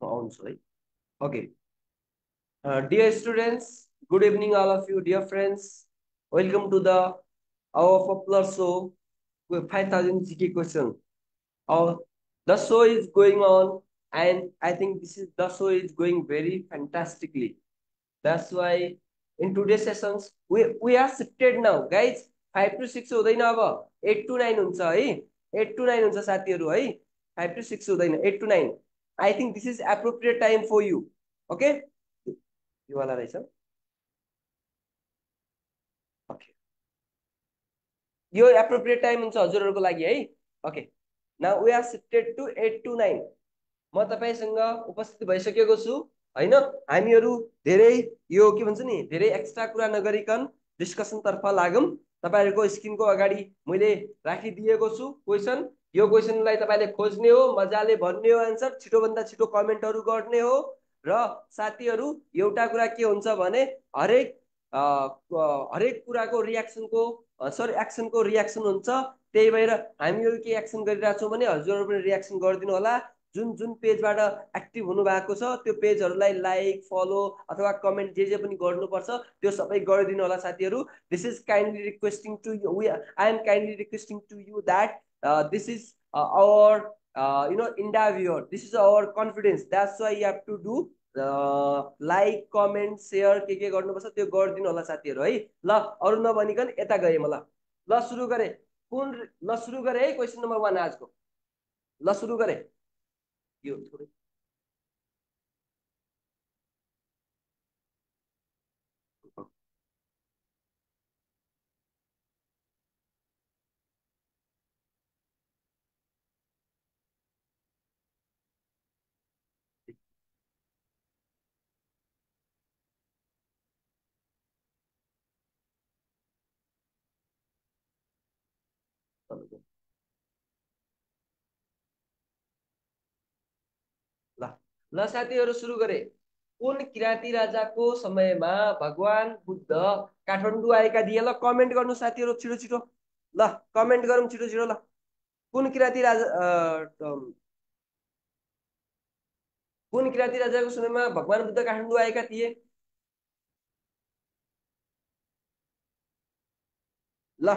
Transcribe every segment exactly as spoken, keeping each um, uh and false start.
Sounds right. Okay. Uh, dear students, good evening all of you. Dear friends, welcome to the our popular show with five thousand G K question. Our the show is going on, and I think this is the show is going very fantastically. That's why in today's sessions we we are shifted now, guys. Five to six होता ही ना अब eight to nine उनसा है, eight to nine उनसा साथी रो है, five to six होता ही ना eight to nine. I think this is appropriate time for you. Okay? ये वाला रही सब. Okay. Your appropriate time उनसा ज़रूर को लगी है. Okay. Now we are shifted to eight to nine. मत अपने संगा उपस्थित भइसक्यो गोसु हैन हामीहरु धेरै यो के भन्छ नि धेरै एक्स्ट्रा कुरा नगरिकन डिस्कसन तर्फ लागम तपाईहरुको स्क्रिनको अगाडि मैले राखि दिएको छु क्वेशन यो क्वेशनलाई तपाईले खोज्ने हो मजाले भन्ने हो आन्सर छिटो भन्दा छिटो कमेन्टहरु गर्ने हो र साथीहरु एउटा कुरा के हुन्छ भने हरेक हरेक कुराको रियाक्सनको सरी एक्सनको रियाक्सन हुन्छ त्यही भएर हामीहरु के एक्सन गरिराछौं भने हजुरहरु पनि रियाक्सन गर्दिनु होला जुन जुन पेजबाट एक्टिभ हुनु भएको छ त्यो पेजहरुलाई लाइक फलो अथवा कमेन्ट जे जे पनि गर्नु पर्छ त्यो सबै गरिदिनु होला साथीहरु this is kindly requesting to you I am kindly requesting to you that this is our you know interviewer this is our confidence that's why you have to do like comment share के के गर्नु पर्छ त्यो गरिदिनु होला साथीहरु है ल अरु नभनिकन एता गए म ल ल सुरु गरे कुन ल सुरु गरे है क्वेशन नम्बर एक आजको ल सुरु गरे यो थोड़े ल साथीहरु सुरु गरे कुन किराती राजा को समय में भगवान बुद्ध काठमाडौँ आएका थिए ल कमेन्ट गर्नु साथीहरु छिटो छिटो ल कमेन्ट गरौं छिटो छिटो ल कुन किराती राजा कुन किराती राजा को समय में भगवान बुद्ध काठमाडौँ आएका थिए ल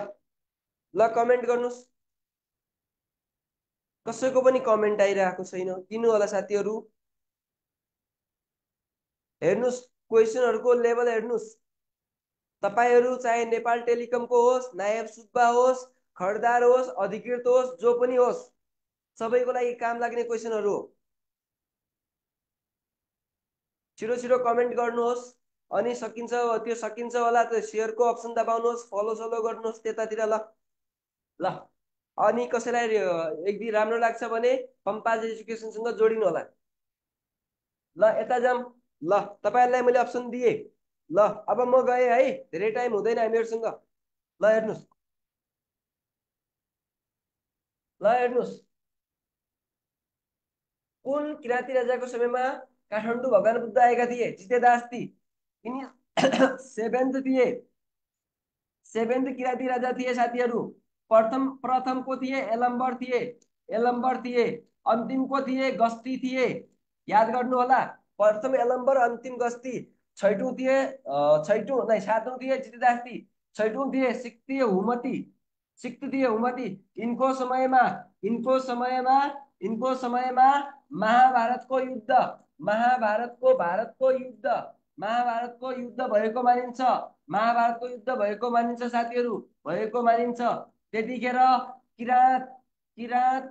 ल कमेन्ट गर्नुस् कसैको पनि कमेन्ट आइराको छैन किन होला साथीहरु हेर्नुस क्वेशनहरुको लेभल हेर्नुस तपाईहरु चाहे नेपाल टेलिकम को होस् नायब सुब्बा होस् खडदार होस् अधिकृत होस् जो पनि होस् सबैको लागि काम लाग्ने क्वेशनहरु हो छिटो छिटो कमेन्ट गर्नुहोस् अनि सकिन्छ त्यो सकिन्छ होला त शेयर को अप्सन दबाउनुहोस् फलो सलो गर्नुहोस् त्यतातिर ल ल अनि कसैलाई एकदम राम्रो लाग्छ भने कम्पास एजुकेशन सँग जोडिनु होला ल एता जाम ल तपाईहरुलाई मैले अप्सन दिए ल अब म गए है धेरै टाइम हुँदैन हामीहरुसँग ल हेर्नुस् ल हेर्नुस् कुन किराती राजाको समयमा काठमाडौँ भगवान बुद्ध आएका थिए जितेदास ती यिनी सेभेन्थ थिए सेभेन्थ किराती राजा थिए साथीहरु प्रथम प्रथम को थिए एलम्बर थिए एलम्बर थिए अन्तिम को थिए गस्ती थिए याद गर्नु होला प्रथम एलम्बर अंतिम गस्ती छैटौं थिए छैटौं नै सातौं थिए जितेदास ती छैटौं थिए सिक्ती हुमती सिक्त थिए हुमती इनको समयमा इनको समयमा इनको समयमा महाभारत को युद्ध महाभारत को भारत को युद्ध महाभारत को युद्ध भएको मानिन्छ महाभारत को युद्ध भएको मानिन्छ साथीहरु भएको मानिन्छ त्यतिखेर किरात किरात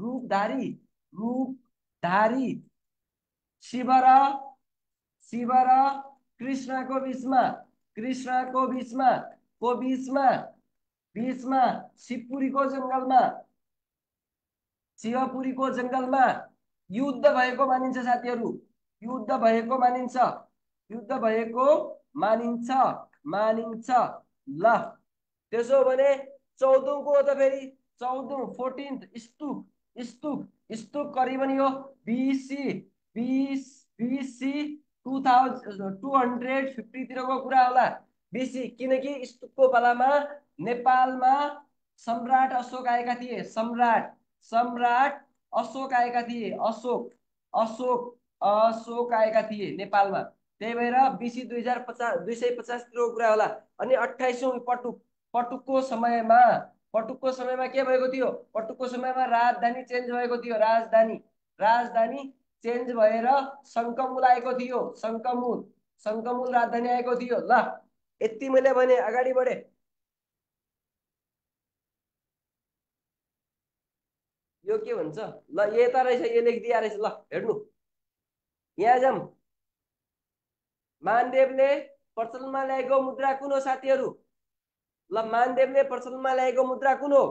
रूपधारी रूपधारी शिवरा शिवरा कृष्ण को बीचमा कृष्ण को बीचमा को बीचमा बीचमा शिवपुरी को जंगलमा शिवपुरी को जंगलमा युद्ध भएको मानिन्छ साथीहरु युद्ध भएको मानिन्छ युद्ध भएको मानिन्छ मानिन्छ ल त्यसो भने चौदह को त फेरि चौदह चौदह स्तूप स्तूप स्तूप करिबन यो बीसी बीसी टू फिफ्टी तिर को कुरा होला बीसी किनकि स्तूपको पालामा नेपालमा सम्राट अशोक आएका थिए सम्राट सम्राट अशोक आएका थिए अशोक अशोक अशोक आएका थिए नेपालमा। त्यही भएर बीसी दुई हजार पचास दुई सौ पचास तीर कुरा होला। अनि अट्ठाइसौं पटुक पटुकको समयमा पटुकको समयमा के भएको थियो? पटुकको समयमा राजधानी चेन्ज भएको थियो। राजधानी राजधानी चेन्ज भएर संकमूल आएको थियो। संकमूल संकमूल राजधानी आएको थियो। ल यति मैले भने, अगाडि बढे। यो के भन्छ ल, यता रहेछ, यो लेखिदिया रहेछ। ल हेर्नु, यहाँ जाम। मानदेवले प्रचलनमा ल्याएको मुद्रा कुन हो साथीहरू? ल मानदेवले प्रचलनमा ल्याएको मुद्रा कुन हो?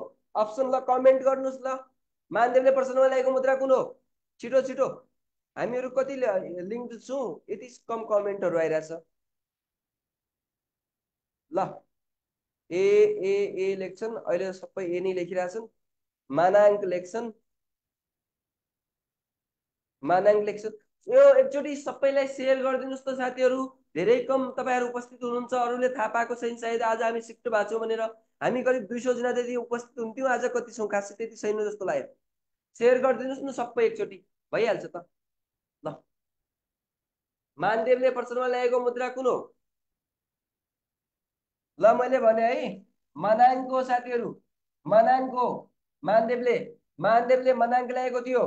अप्सन ल कमेन्ट गर्नुस्। ल मानदेवले प्रचलनमा ल्याएको मुद्रा कुन हो? छिटो छिटो, हामीहरु कति लिंक छौं? यति कम कमेन्टहरु आइराछ। ल ए ए ए लेख्छन् अहिले, सबै ए नै लेखिराछन्। मानाङ लेख्छन्, मानाङ लेख्छन्। यो एकचोटी सबैलाई शेयर गरिदिनुस् त साथीहरु। धेरै कम तपाईहरु उपस्थित हुनुहुन्छ, अरूले थाहा पाएको छैन सायद। आज हामी सिफ्ट भाछौं भनेर हामी करिब दुई सय जना त्यति उपस्थित हुन्थ्यौं, आज कति छौं खासै त्यति छैन जस्तो लाग्यो। शेयर गरिदिनुस् न सबै, एकचोटी भइहाल्छ त। ल मानदेवले प्रचलनमा ल्याएको मुद्रा कुन हो? ल मैले भने है मनाङको साथीहरु, मनाङको मानदेवले मानदेवले मनाङ ल्याएको थियो।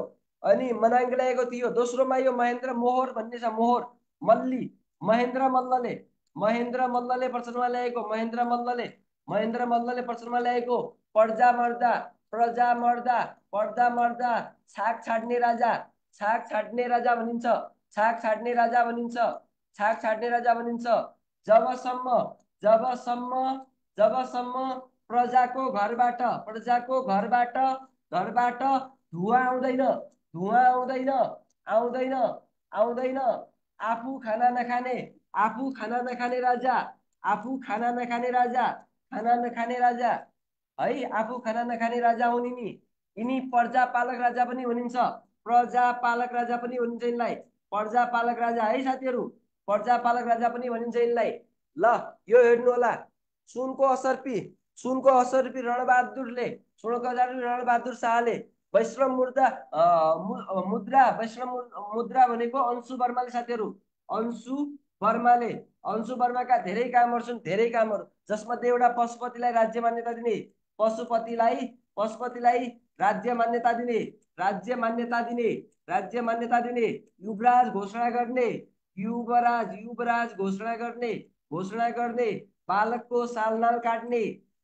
अनि मनाङ ल्याएको थियो। दोस्रोमा यो महेन्द्र मोहर भन्ने छ, मोहर मल्ली, महेन्द्र मल्लले महेन्द्र मल्लले प्रचलनमा ल्याएको महेन्द्र मल्लले महेन्द्र मल्लले प्रचलनमा ल्याएको प्रजा मर्दा प्रजा मर्दा पर्दा मर्दा छाक छाड्ने राजा छाक छाड्ने राजा भनिन्छ छाक छाड्ने राजा भनिन्छ छाक छाड्ने राजा भनिन्छ जबसम्म जबसम्म जबसम्म प्रजाको घरबाट प्रजाको घरबाट घरबाट धुवा आउँदैन धुवा आउँदैन आउँदैन आउँदैन आफू खाना नखाने आफू खाना नखाने राजा आफू खाना नखाने राजा खाना नखाने राजा है, आफू खाना नखाने राजा हुन् नि। यिनी प्रजापालक राजा पनि भनिन्छ, प्रजापालक राजा पनि भनिन्छ यिनलाई, प्रजापालक राजा है साथीहरू, प्रजापालक राजा पनि भनिन्छ यिनलाई। ल यो हेर्नु होला, सुनको असरपी सुनको असरपी रणबहादुरले सोह्र हजार रणबहादुर शाहले वैश्रम मुद्रा मुद्रा वैश्रम मुद्रा भनेको अंशुवर्माले साथीहरू, अंशुवर्माले अंशुवर्माका धेरै कामहरु छन्, धेरै कामहरु, जसमध्ये एउटा पशुपतिलाई राज्य मान्यता दिने पशुपतिलाई पशुपतिलाई राज्य मान्यता दिने राज्य मान्यता दिने राज्य मान्यता दिने युवराज घोषणा गर्ने युवराज युवराज घोषणा गर्ने घोषणा गर्ने बालकको सालनाल काट्ने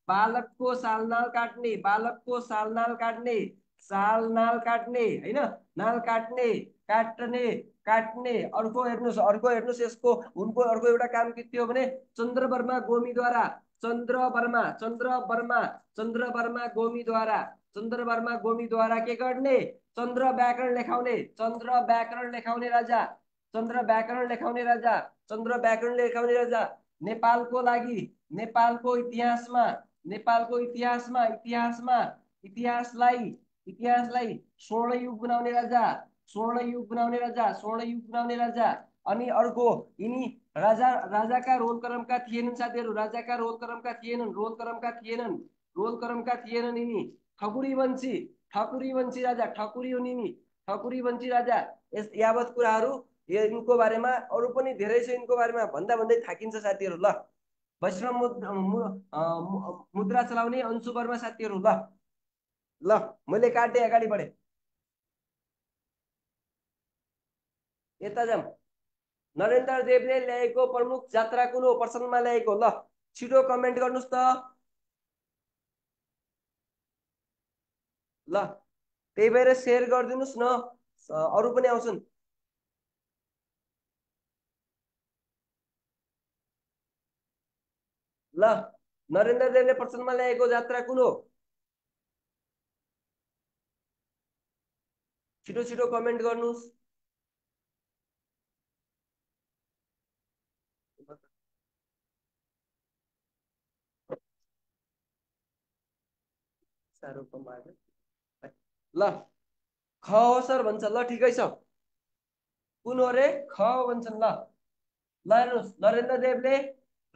बालकको सालनाल काट्ने बालकको सालनाल काट्ने साल नाल काट्ने हैन नाल काट्ने काट्ने काट्ने अर्को हेर्नुस् अर्को हेर्नुस् यसको उनको अर्को एउटा काम के थियो भने चन्द्रवर्मा गोमीद्वारा चन्द्रवर्मा चन्द्रवर्मा चन्द्रवर्मा गोमीद्वारा चन्द्रवर्मा गोमीद्वारा के गर्ने चन्द्र व्याकरण लेखाउने चन्द्र व्याकरण लेखाउने राजा चन्द्र व्याकरण लेखाउने राजा चन्द्र व्याकरण लेखाउने राजा नेपालको लागि नेपालको इतिहासमा नेपालको इतिहासमा इतिहासमा इतिहासलाई इतिहासलाई स्वर्ण युग बनाउने राजा स्वर्ण युग बनाउने राजा स्वर्ण युग बनाउने राजा। अनि अर्को यिनी राजा राजाका रोल क्रमका थिएनन् साथीहरू, राजाका रोल क्रमका थिएनन् रोल क्रमका थिएनन् रोल क्रमका थिएनन् यिनी ठकुरी वंशी ठकुरी वंशी राजा ठकुरी हुन् यिनी ठकुरी वंशी राजा। यस यावत कुराहरू यिनको बारेमा, अरू पनि धेरै छ यिनको बारेमा, भन्दा भन्दै थाकिन्छ साथीहरू। ल वैश्रम मुद्रा चलाउने अंशुवर्मा साथीहरू। ल ल मैले काटे, अगाडि बढे। यता जाम। नरेन्द्र देवले ल्याएको प्रमुख यात्रा कुन हो? प्रश्नमा ल्याएको। ल छिटो कमेन्ट गर्नुस् त। ल त्यही भएर शेयर गरिदिनुस् न, अरू पनि आउँछन्। ल नरेन्द्र देवले प्रश्नमा ल्याएको यात्रा कुन हो? छिटो छिटो कमेन्ट गर्नुस्। ल ख हो सर भन्छ। ल ठिकै छ, कुन हो रे? ख भन्छन्। ल ल हेर्नुहोस्, नरेन्द्र देवले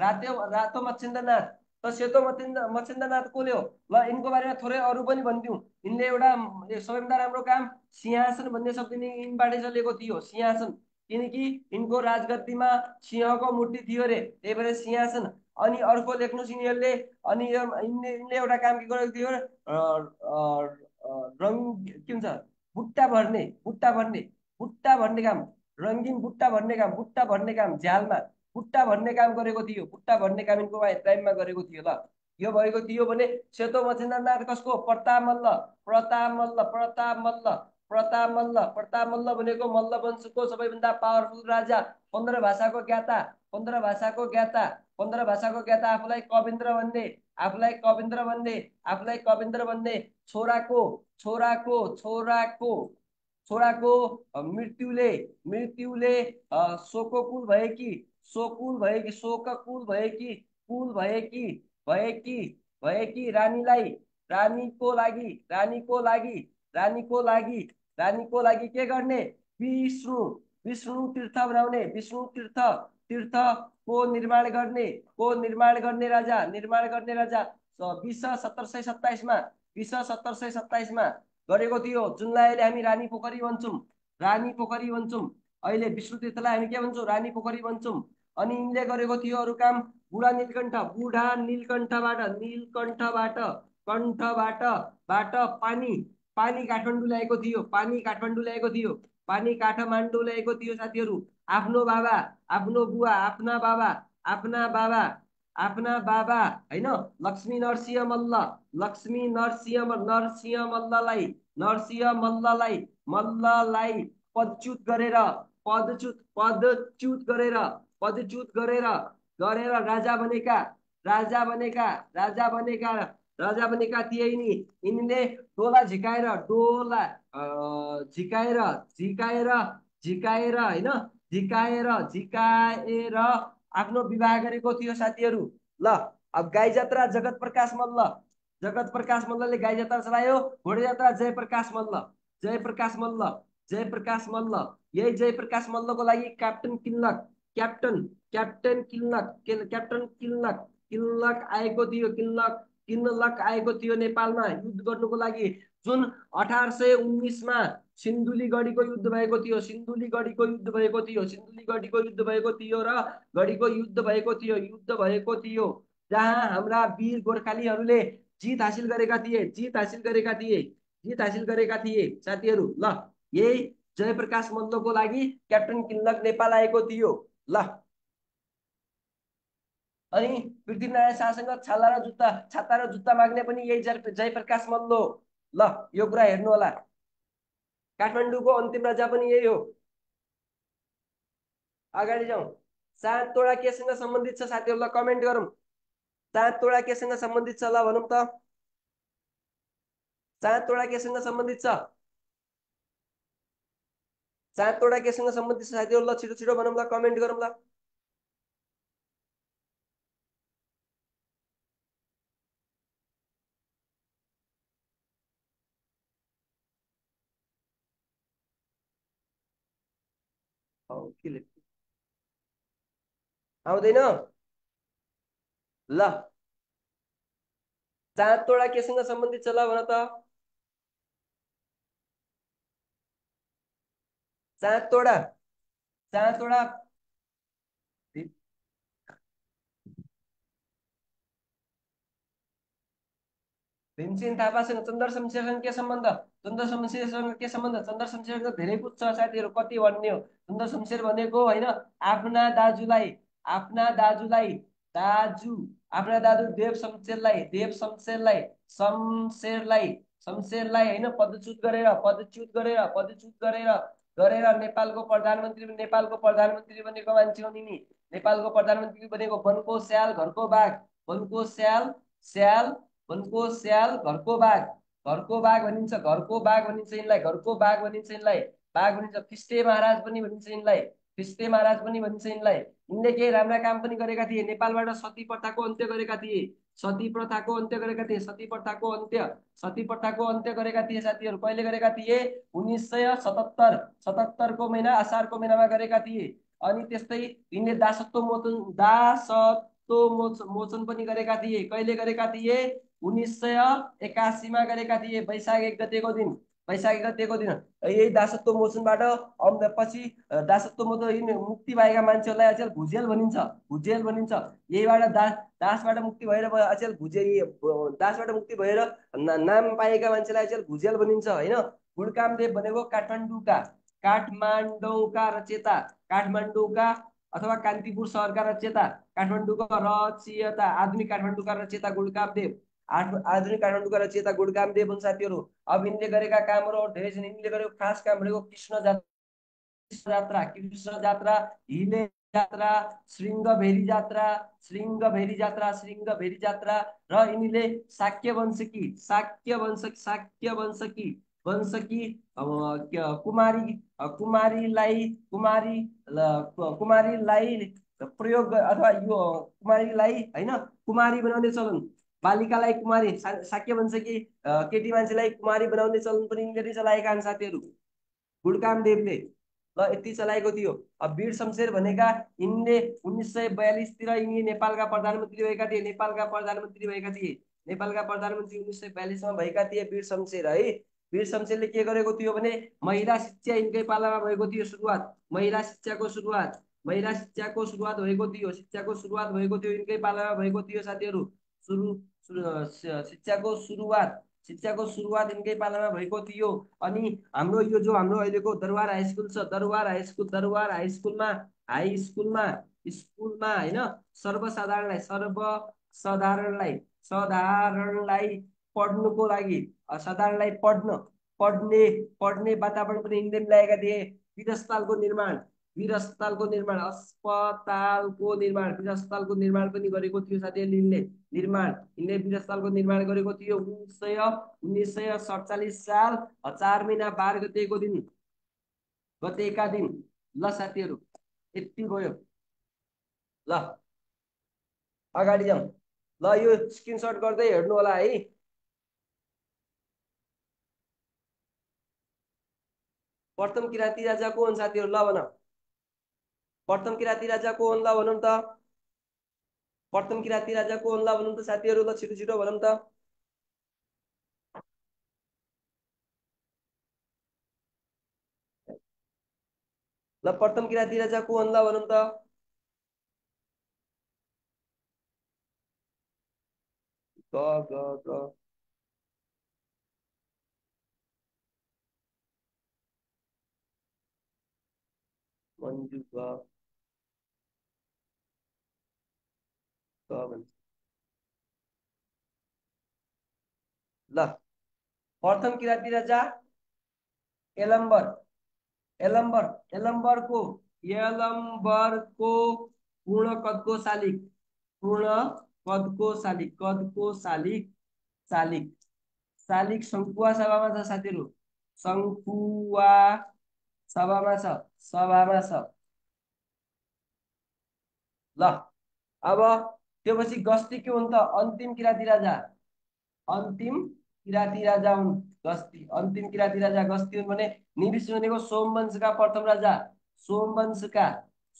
रातो रातो मच्छिन्द्रनाथ तो सेतो मचिन्द मचिन्दनाथ कोले हो। ल इनको बारेमा थोरै अरु पनि भन्दियौ। इनले एउटा सबैभन्दा राम्रो काम सिंहासन भन्ने शब्द नि इनबाटै चलेको थियो, सिंहासन, किनकि इनको राजगद्दीमा सिंहको मुट्ठी थियो रे, त्यही भएर सिंहासन। अनि अर्को लेख्नुस् यिनीहरुले, अनि इनले एउटा काम के गरेको थियो, रंग के हुन्छ बुट्टा भर्ने, बुट्टा भर्ने, बुट्टा भर्ने काम, रंगीन बुट्टा भर्ने काम, बुट्टा भर्ने काम जालमा बुट्टा भर्ने काम गरेको थियो, बुट्टा भर्ने काम इनको टाइममा गरेको थियो। ल यो भएको थियो भने सेतो मच्छिन्द्रनाथ कसको, प्रताप मल्ल, प्रताप मल्ल, प्रताप मल्ल, प्रताप मल्ल, प्रताप मल्ल भनेको मल्ल वंशको सबैभन्दा पावरफुल राजा, पन्ध्र भाषाको ज्ञाता, पन्ध्र भाषाको ज्ञाता, पन्ध्र भाषाको ज्ञाता, आफूलाई कविन्द्र भन्ने, आफूलाई कविन्द्र भन्ने, आफूलाई कविन्द्र भन्ने, छोराको छोराको छोराको छोराको मृत्युले मृत्युले शोककुल भएकी, शोककुल भएकी, शोककुल भएकी, कुल भएकी भएकी भएकी रानीलाई, रानीको लागि, रानीको लागि, रानीको लागि, रानीको लागि के गर्ने, विष्णु विष्णु तीर्थ बनाउने, विष्णु तीर्थ तीर्थ को निर्माण गर्ने, को निर्माण गर्ने राजा, निर्माण गर्ने राजा विश सत्तर सय सत्ताइस मा विश सत्तर सय सत्ताइस मा गरेको थियो, जुनलाई अहिले हामी रानी पोखरी भन्छौं, रानी पोखरी भन्छौं। अहिले विष्णु तीर्थलाई हामी के भन्छौं, रानी पोखरी भन्छौं। अनि इनले गरेको थियो अरु काम, बुढा नीलकण्ठ, बुढा नीलकण्ठबाट नीलकण्ठबाट कण्ठबाट बाट पानी पानी काठमाडौँ ल्याएको थियो, पानी काठमाडौँ ल्याएको थियो, पानी काठमाडौँ ल्याएको थियो। साथीहरु आफ्नो बाबा, आफ्नो बुवा, आफ्ना बाबा, आफ्ना बाबा, आफ्ना बाबा हैन, लक्ष्मी नरसिंह मल्ल, लक्ष्मी नरसिंह नरसिंह मल्ललाई नरसिंह मल्ललाई मल्ललाई पदच्युत गरेर पदच्युत पदच्युत गरेर पदच्युत गरेर गरेर राजा बनेका राजा बनेका राजा बनेका राजा बनेका थिए। यिनी यिनीले डोला झिकाएर डोला झिकाएर झिकाएर झिकाएर हैन झिकाएर झिकाएर आफ्नो विवाह गरेको थियो साथीहरु। ल अब गाई जात्रा जगत प्रकाश मल्ल, जगत प्रकाश मल्लले गाई जात्रा चलायो, घोडे जात्रा जयप्रकाश मल्ल, जयप्रकाश मल्ल, जयप्रकाश मल्ल। यही जयप्रकाश मल्लको लागि क्याप्टन किल्लक, क्याप्टन क्याप्टन किल्लक क्याप्टन किल्लक किल्लक आएको थियो, किल्लक किल्लक आएको थियो नेपालमा युद्ध गर्नुको लागि। जुन अठार सय उन्नीस मा सिन्धुली गढीको युद्ध भएको थियो, सिन्धुली गढीको युद्ध भएको थियो, सिन्धुली गढीको युद्ध भएको थियो र गढीको युद्ध भएको थियो, युद्ध भएको थियो जहाँ हाम्रा वीर गोर्खालीहरूले जित हासिल गरेका थिए, जित हासिल गरेका थिए, जित हासिल गरेका थिए साथीहरू। ल यही जयप्रकाश मल्लको लागि क्याप्टन किल्लक नेपाल आएको थियो। ल अनि पृथ्वीनारायण शाहसँग छाला र जुत्ता छाता र जुत्ता माग्ने पनि यही जयप्रकाश मल्ल हो। ल यो कुरा हेर्नु होला। काठमाडौँको अन्तिम राजा पनि यही हो। अगाडि जाउँ। सातवटा केसँग सम्बन्धित छ साथीहरूलाई कमेन्ट गरौँ। सातवटा केसँग सम्बन्धित छ, ल भनौँ त सातवटा केसँग सम्बन्धित छ, सातवटा केसँग सम्बन्धित छ साथीहरूलाई छिटो छिटो भनौँ ल, कमेन्ट गरौँ ल। आउँदैन। ल सातवटा केसँग सम्बन्धित छ, ल भन त सातवटा सातवटा भीमसेन थापासँग चन्द्र शमशेरसँग के सम्बन्ध, चन्द्र शमशेरसँग के सम्बन्ध, चन्द्र शमशेरसँग धेरै कुछ छ साथीहरू, कति भन्ने हो। चन्द्र शमशेर भनेको होइन आफ्ना दाजुलाई आफ्ना दाजुलाई दाजु आफ्ना दाजु देव शमशेरलाई देव शमशेरलाई शमशेरलाई शमशेरलाई होइन पदच्युत गरेर पदच्युत गरेर पदच्युत गरेर गरेर नेपालको प्रधानमन्त्री नेपालको प्रधानमन्त्री बनेको मान्छे हो। नि नेपालको प्रधानमन्त्री बनेको वनको स्याल घरको बाघ, वनको स्याल स्याल वनको स्याल घरको बाघ, घरको बाघ भनिन्छ, घरको बाघ भनिन्छ इनलाई, घरको बाघ भनिन्छ इनलाई, बाघ भनिन्छ। फिस्टे महाराज पनि भनिन्छ इनलाई, फिस्टे महाराज पनि भनिन्छ इनलाई। इनले केही राम्रा काम पनि गरेका थिए। नेपालबाट सती प्रथाको अन्त्य गरेका थिए, सती प्रथाको अन्त्य गरेका थिए, सती प्रथाको अन्त्य सती प्रथाको अन्त्य गरेका थिए साथीहरू। कहिले गरेका थिए, उन्नाइस सय सतहत्तर सतहत्तरको महिना असारको महिनामा गरेका थिए। अनि त्यस्तै यिनले दासत्व मोचन दासत्व तो मोचन पनि गरेका थिए। कहिले गरेका थिए? उन्नीस सय एक्सी में गरेका थिए, वैशाख एक गतेको दिन। वैशाख एक गतेको दिन यही दासत्व मोचनबाट पछि दासत्व मोचन मुक्ति पाएका मान्छेलाई अचेल भुजेल भनिन्छ, भुजेल भनिन्छ। यहीबाट दास दासबाट मुक्ति भएर अचेल भुजेल, दासबाट मुक्ति भएर नाम पाएका मान्छेलाई अचेल भुजेल भनिन्छ हैन। गुणकामदेव भनेको काठमाडौँका काठमाडौँका रचेता, काठमाडौँका अथवा कान्तिपुर शहरका रचेता, काठमाडौँका रचेता, आधुनिक काठमाडौँका रचेता गुणकामदेव, आधुनिक काठमाडौँका रचेता गुणकामदेव हुन् साथीहरु। अब इनले गरेका कामहरु धेरै छन्। इनले गरेको खास काम भनेको कृष्ण जात्रा, कृष्ण जात्रा, हिले जात्रा, श्रृंगभेरी जात्रा, श्रृंगभेरी जात्रा, श्रृंगभेरी जात्रा र इनले शाक्य वंशकी, शाक्य वंश, शाक्य वंशकी वंशकी कुमारी कुमारीलाई कुमारी कुमारीलाई प्रयोग अथवा यो कुमारीलाई हैन कुमारी बनाउने चलन, बालिकालाई कुमारी, शाक्य वंशकी केटी मान्छेलाई कुमारी बनाउने चलन पनि इनले चलाएका हुन् साथीहरु गुणकामदेवले। ल यति चलाएको थियो। अब वीर शमशेर भनेका इनले उन्नीस सय बयालीस तिर यिनी नेपालका प्रधानमन्त्री भएका थिए, नेपालका प्रधानमन्त्री भएका थिए, नेपालका प्रधानमन्त्री उन्नीस सय बयालीस मा भएका थिए वीर शमशेर है। वीर शमशेरले के गरेको थियो भने महिला शिक्षा इनकै पालामा भएको थियो सुरुवात, महिला शिक्षाको सुरुवात, महिला शिक्षाको सुरुवात भएको थियो, शिक्षाको सुरुवात भएको थियो इनकै पालामा भएको थियो साथीहरु। सुरु शिक्षाको सुरुवात, शिक्षाको सुरुवात इनकै पालामा भएको थियो। अनि हाम्रो यो जो हाम्रो अहिलेको दरबार हाई स्कुल छ, Durbar high school, Durbar high स्कुलमा हाई स्कुलमा स्कुलमा हैन सर्वसाधारणलाई सर्वसाधारणलाई साधारणलाई पढ्नुको लागि साधारणलाई पढ्न पढ्ने पढ्ने वातावरण पनि इनले ल्याएका थिए। वीर अस्पतालको निर्माण, वीर अस्पतालको निर्माण, अस्पतालको निर्माण, वीर अस्पतालको निर्माण पनि गरेको थियो साथीहरुले। इनले निर्माण इनले वीर अस्पतालको निर्माण गरेको थियो उन्नीस सय उन्नीस सय सडचालीस साल चार महिना बाह्र गतेको दिन गतेका दिन। ल साथीहरु यति भयो, ल अगाडि जाउँ। ल यो स्क्रिनशट गर्दै हेर्नु होला है। प्रथम किराती राजा को हुन् साथीहरु? ल भन प्रथम किराती राजा को हुन्? ल भनौं त प्रथम किराती राजा को हुन्? ल भनौं त साथीहरु, ल छिटो छिटो भनौं त। ल प्रथम किराती राजा को हुन्? ल भनौं त। ग ग ग मञ्जु ग ग भन्छ। ल प्रथम किराती राजा यलम्बर, यलम्बर यलम्बर को यलम्बर को पूर्ण कदको शालिक, पूर्ण कदको शालिक, कदको शालिक शालिक शालिक संकुवा सभामा छ साथीहरु, संकुवा सभामा छ, सभामा छ। ल अब त्यसपछि गस्ती के हुन् त? अन्तिम किराती राजा, अन्तिम किराती राजा हुन् गस्ती, अन्तिम किराती राजा गस्ती हुन् भने निविष्ट भनेको सोमवंशका प्रथम राजा, सोमवंशका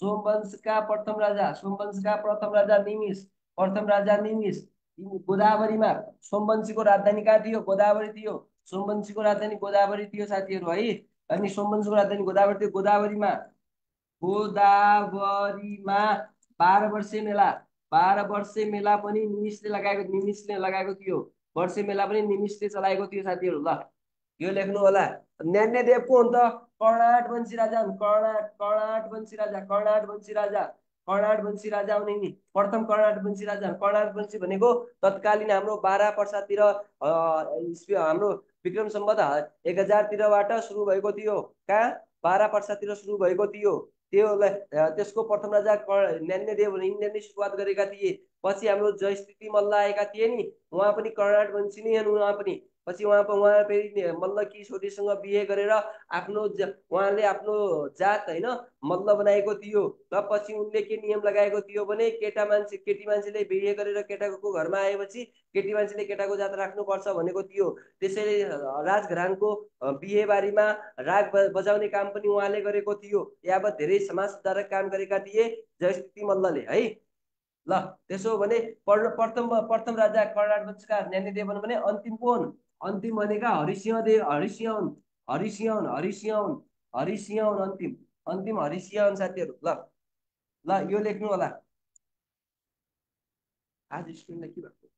सोमवंशका प्रथम राजा, सोमवंशका प्रथम राजा निमिष, प्रथम राजा निमिष। गोदावरीमा सोमवंशीको राजधानी कहाँ थियो? गोदावरी थियो। सोमवंशीको राजधानी गोदावरी थियो साथीहरु है। अनि सोमवंशीको राजधानी गोदावरी थियो। गोदावरीमा गोदावरीमा बाह्र वर्षे मेला, बाह्र वर्षे मेला पनि निमिषले लगाएको निमिषले लगाएको थियो। वर्षे मेला पनि निमिषले चलाएको थियो साथीहरु। ल यो लेख्नु होला। ज्ञानेदेव को हुन् त? कर्णाटवंशी राजा, कर्णाट कर्णाटवंशी राजा, कर्णाटवंशी राजा, कर्णाटवंशी राजा हुने नि प्रथम कर्णाटवंशी राजा। कर्णाटवंशी भनेको तत्कालीन हाम्रो बाह्र वर्षतिर हाम्रो विक्रम सम्वत एक हजार तिरबाट सुरु भएको थियो। कहाँ? बाह्र वर्षतिर सुरु भएको थियो। त्योलाई त्यसको प्रथम राजा ज्ञानेदेव इन्डियाले सुरुवात गरेका थिए। पछि हाम्रो जयस्थिति मल्ल आएका थिए नि, उहाँ पनि कर्णाटवंशी नै हुन्। उहाँ पनि पछि उहाँ उहाँ फेरि मल्ल की छोरीसँग बिहे गरेर आफ्नो उहाँले आफ्नो जात हैन मल्ल बनाएको थियो। र पछि उनले के नियम लगाएको थियो भने केटा मान्छे केटी मान्छेले बिहे गरेर केटाको घरमा आएपछि केटी मान्छेले केटाको जात राख्नुपर्छ भनेको थियो। त्यसैले राजघरानको बिहेबारीमा राग बजाउने काम पनि उहाँले गरेको थियो। यावत धेरै समाज सुधारक काम गरेका थिए जयस्थिति मल्लले है। ल त्यसो भने प्रथम प्रथम राजा कर्णाटका ज्ञानेदेव भने अन्तिम कोन अन्तिम भनेका हरिसिंहदेव हरिसिंहन हरिसिंहन हरिसिंहन हरिसिंहन अन्तिम अन्तिम हरिसिंहन साथीहरु ल ल यो लेख्नु होला आज स्क्रिनमा के भएको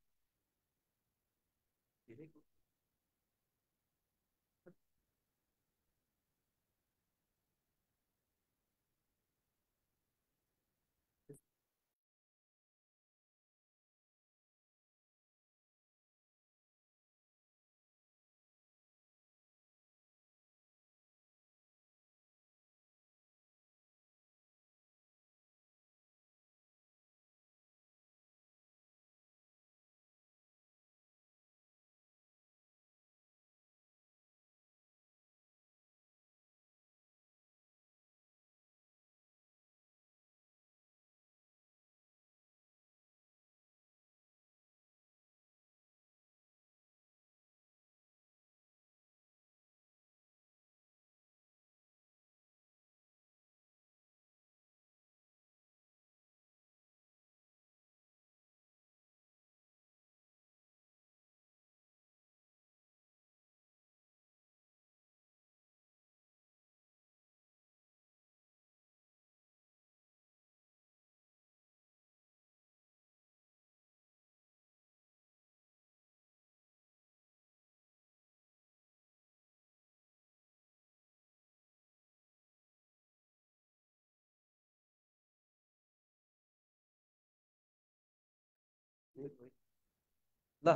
ल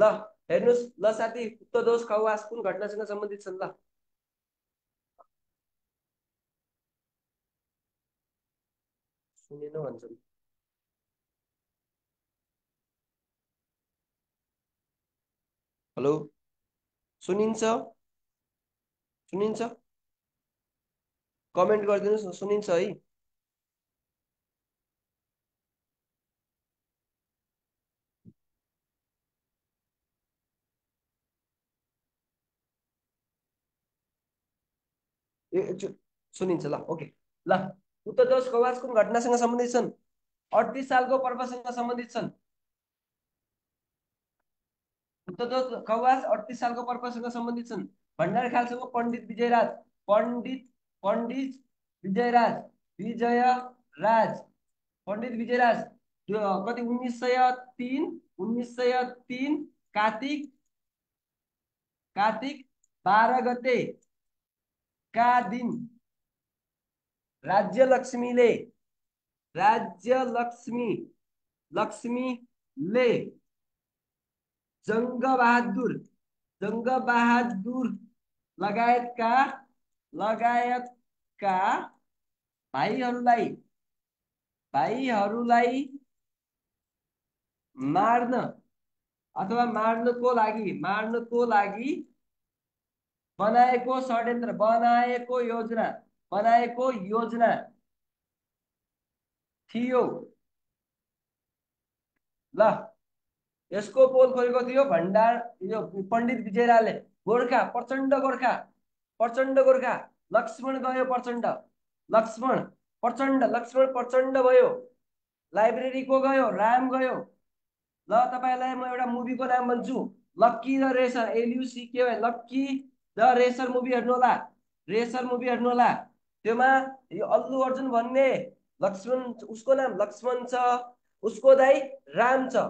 ल हेर्नुस् ल साथी उक्त दोष खवास कुन घटनासँग सम्बन्धित छन् ल सुनेन भन्छन् हेलो सुनिन्छ सुनिन्छ कमेन्ट गरिदिनुस् न सुनिन्छ है सुनिन्छ ल ओके ल उत्तर दोष खवास कुन घटनासँग सम्बन्धित छन् अड़तीस सालको पर्वसँग सम्बन्धित छन् उत्तर दोष खवास अड़तीस सालको पर्वसँग सम्बन्धित छन् भण्डार खालसाको पण्डित विजयराज पण्डित पण्डित विजयराज विजयराज पण्डित विजयराज कति उन्नीस सय तीन उन्नीस सय तीन कार्तिक कार्तिक बाह्र गते का दिन राज्य लक्ष्मीले राज्य लक्ष्मी लक्ष्मीले जंग बहादुर जंग बहादुर लगायत का लगायत का भाईहरूलाई भाईहरूलाई मार्न अथवा मार्नको लागि मार्नको लागि बनाएको षड्यन्त्र बनाएको योजना बनाएको योजना थियो ल यसको पोल खोलेको थियो भण्डार यो पण्डित विजयराजले गोर्खा प्रचण्ड गोर्खा प्रचण्ड गोर्खा लक्ष्मण गयो प्रचण्ड लक्ष्मण प्रचण्ड लक्ष्मण प्रचण्ड भयो लाइब्रेरी को गयो राम गयो ल तपाईलाई म एउटा मुभीको नाम भन्छु लक्की द रेसर एलयूसी के हो लक्की द रेसर मुभी हेर्नु होला रेसर मुभी हेर्नु होला त्यसमा यो अल्लु अर्जुन भन्ने लक्ष्मण उसको नाम लक्ष्मण छ उसको दाइ राम छ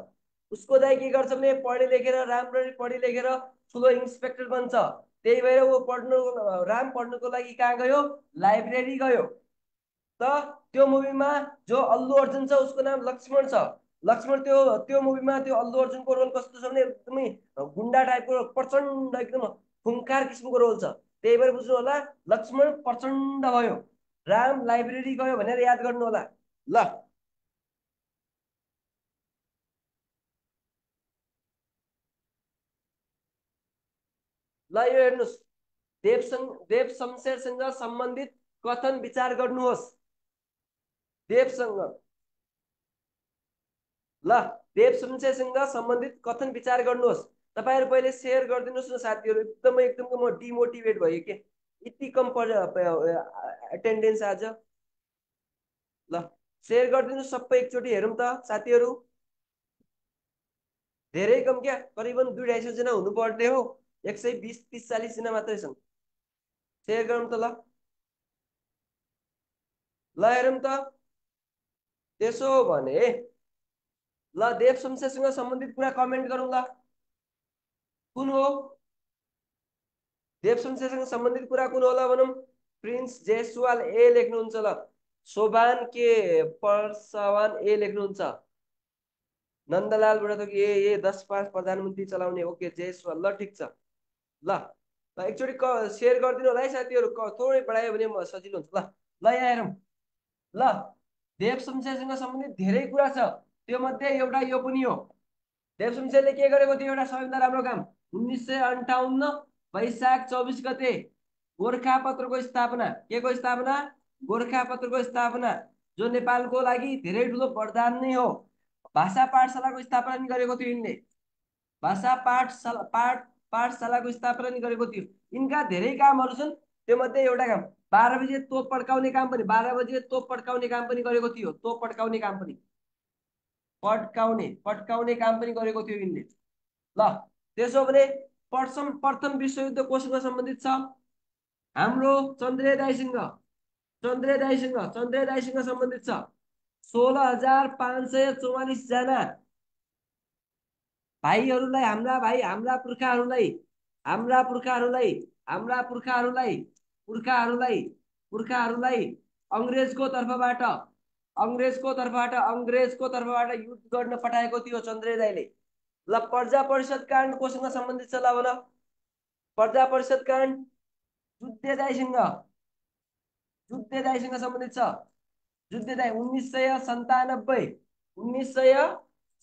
उसको दाइ के गर्छ भने पढे लेखेर राम्ररी पढे लेखेर ठुलो इन्स्पेक्टर बन्छ त्यही भएर ऊ पढ्नु राम पढ्नुको लागि कहाँ गयो लाइब्रेरी गयो त त्यो मुभीमा जो अल्लु अर्जुन छ उसको नाम लक्ष्मण छ लक्ष्मण त्यो त्यो मुभीमा त्यो अल्लु अर्जुनको रोल कस्तो छ भने एकदमै गुण्डा टाइपको प्रचण्ड एकदम खुंकार किसिमको रोल छ त्यही भएर बुझ्नु होला लक्ष्मण प्रचण्ड भयो राम लाइब्रेरी गयो भनेर याद गर्नु होला ल ल यो हेर्नुस् देवसँग देव शमशेरसँग सम्बन्धित कथन विचार गर्नुहोस् देवसँग ल देव शमशेरसँग सम्बन्धित कथन विचार गर्नुहोस् तपाईहरु पहिले शेयर गर्दिनुस् न साथीहरु एकदम एकदम म डिमोटिभेट भयो के यति कम अटेन्डेन्स आज ल शेयर गरिदिनु सबै एकचोटी हेरौं त साथीहरु। धेरै कम क्या करिबन दुई ढाई सौ जना हुनुपर्ने हो, एक सौ बीस तीस चालीस जना मात्रै छन्। शेयर गरौं त ल ल हेरौं त। त्यसो भने ल देव शमशेरसँग सम्बन्धित कुरा कमेन्ट गरौं ल, कुन हो देव शमशेरसँग सम्बन्धित कुरा कुन होला भनौं। प्रिन्स जयसवाल ए लेख्नुहुन्छ ल, सोबान के परसवान ए लेख्नुहुन्छ, नन्दलाल बुढाथोक ए ए दस पाँच प्रधानमन्त्री चलाउने ओके जयसवाल ल ठीक छ ल। एकचोटी शेयर गरिदिनु होला है साथीहरु, थोरै बढायो भने म सजिलो हुन्छ ल। ल यहाँ हेरौं ल, देव शमशेरसँग सम्बन्धित धेरै कुरा छ, त्यो मध्ये एउटा यो पनि हो। देव शमशेरले के गरेको थियो एउटा सबैभन्दा राम्रो काम, उन्नीस सय अन्ठाउन्न वैशाख चौबीस गते गोरखा पत्रको स्थापना, के को स्थापना, गोरखा पत्रको स्थापना, जो नेपालको लागि धेरै ठुलो वरदान नै हो। भाषा पाठशालाको स्थापना नि गरेको थियो इनले, भाषा पाठशाला पाठ पाठशालाको स्थापना नि गरेको थियो। इनका धेरै कामहरु छन्, त्यो मध्ये एउटा काम बाह्र बजे तोप पड्काउने काम पनि, बाह्र बजे तोप पड्काउने काम पनि गरेको थियो, तोप पड्काउने काम पनि पड्काउने पड्काउने काम पनि गरेको थियो इनले। ल त्यसो भने प्रथम प्रथम विश्वयुद्ध कोसँग सम्बन्धित छ, हाम्रो चन्द्रदेव दाइसँग चन्द्रदेव दाइसँग चन्द्रदेव दाइसँग सम्बन्धित छ। सोलह हजार पांच सय चौवालीस जना भाइहरूलाई, हाम्रा भाइ हाम्रा पुर्खाहरूलाई हाम्रा पुर्खाहरूलाई हाम्रा पुर्खाहरूलाई पुर्खाहरूलाई पुर्खाहरूलाई अंग्रेजको तर्फबाट अंग्रेजको तर्फबाट अंग्रेजको तर्फबाट युद्ध गर्न पठाएको थियो चन्द्रदेव दाइले। ल प्रजा परिषद काण्ड कोसँग सम्बन्धित छ ल भन, प्रजा परिषद काण्ड जुद्धे दाइसँग जुद्धे दाइसँग सम्बन्धित छ। जुद्धे दाई उन्नीस सय सन्तानब्बे उन्नीस सय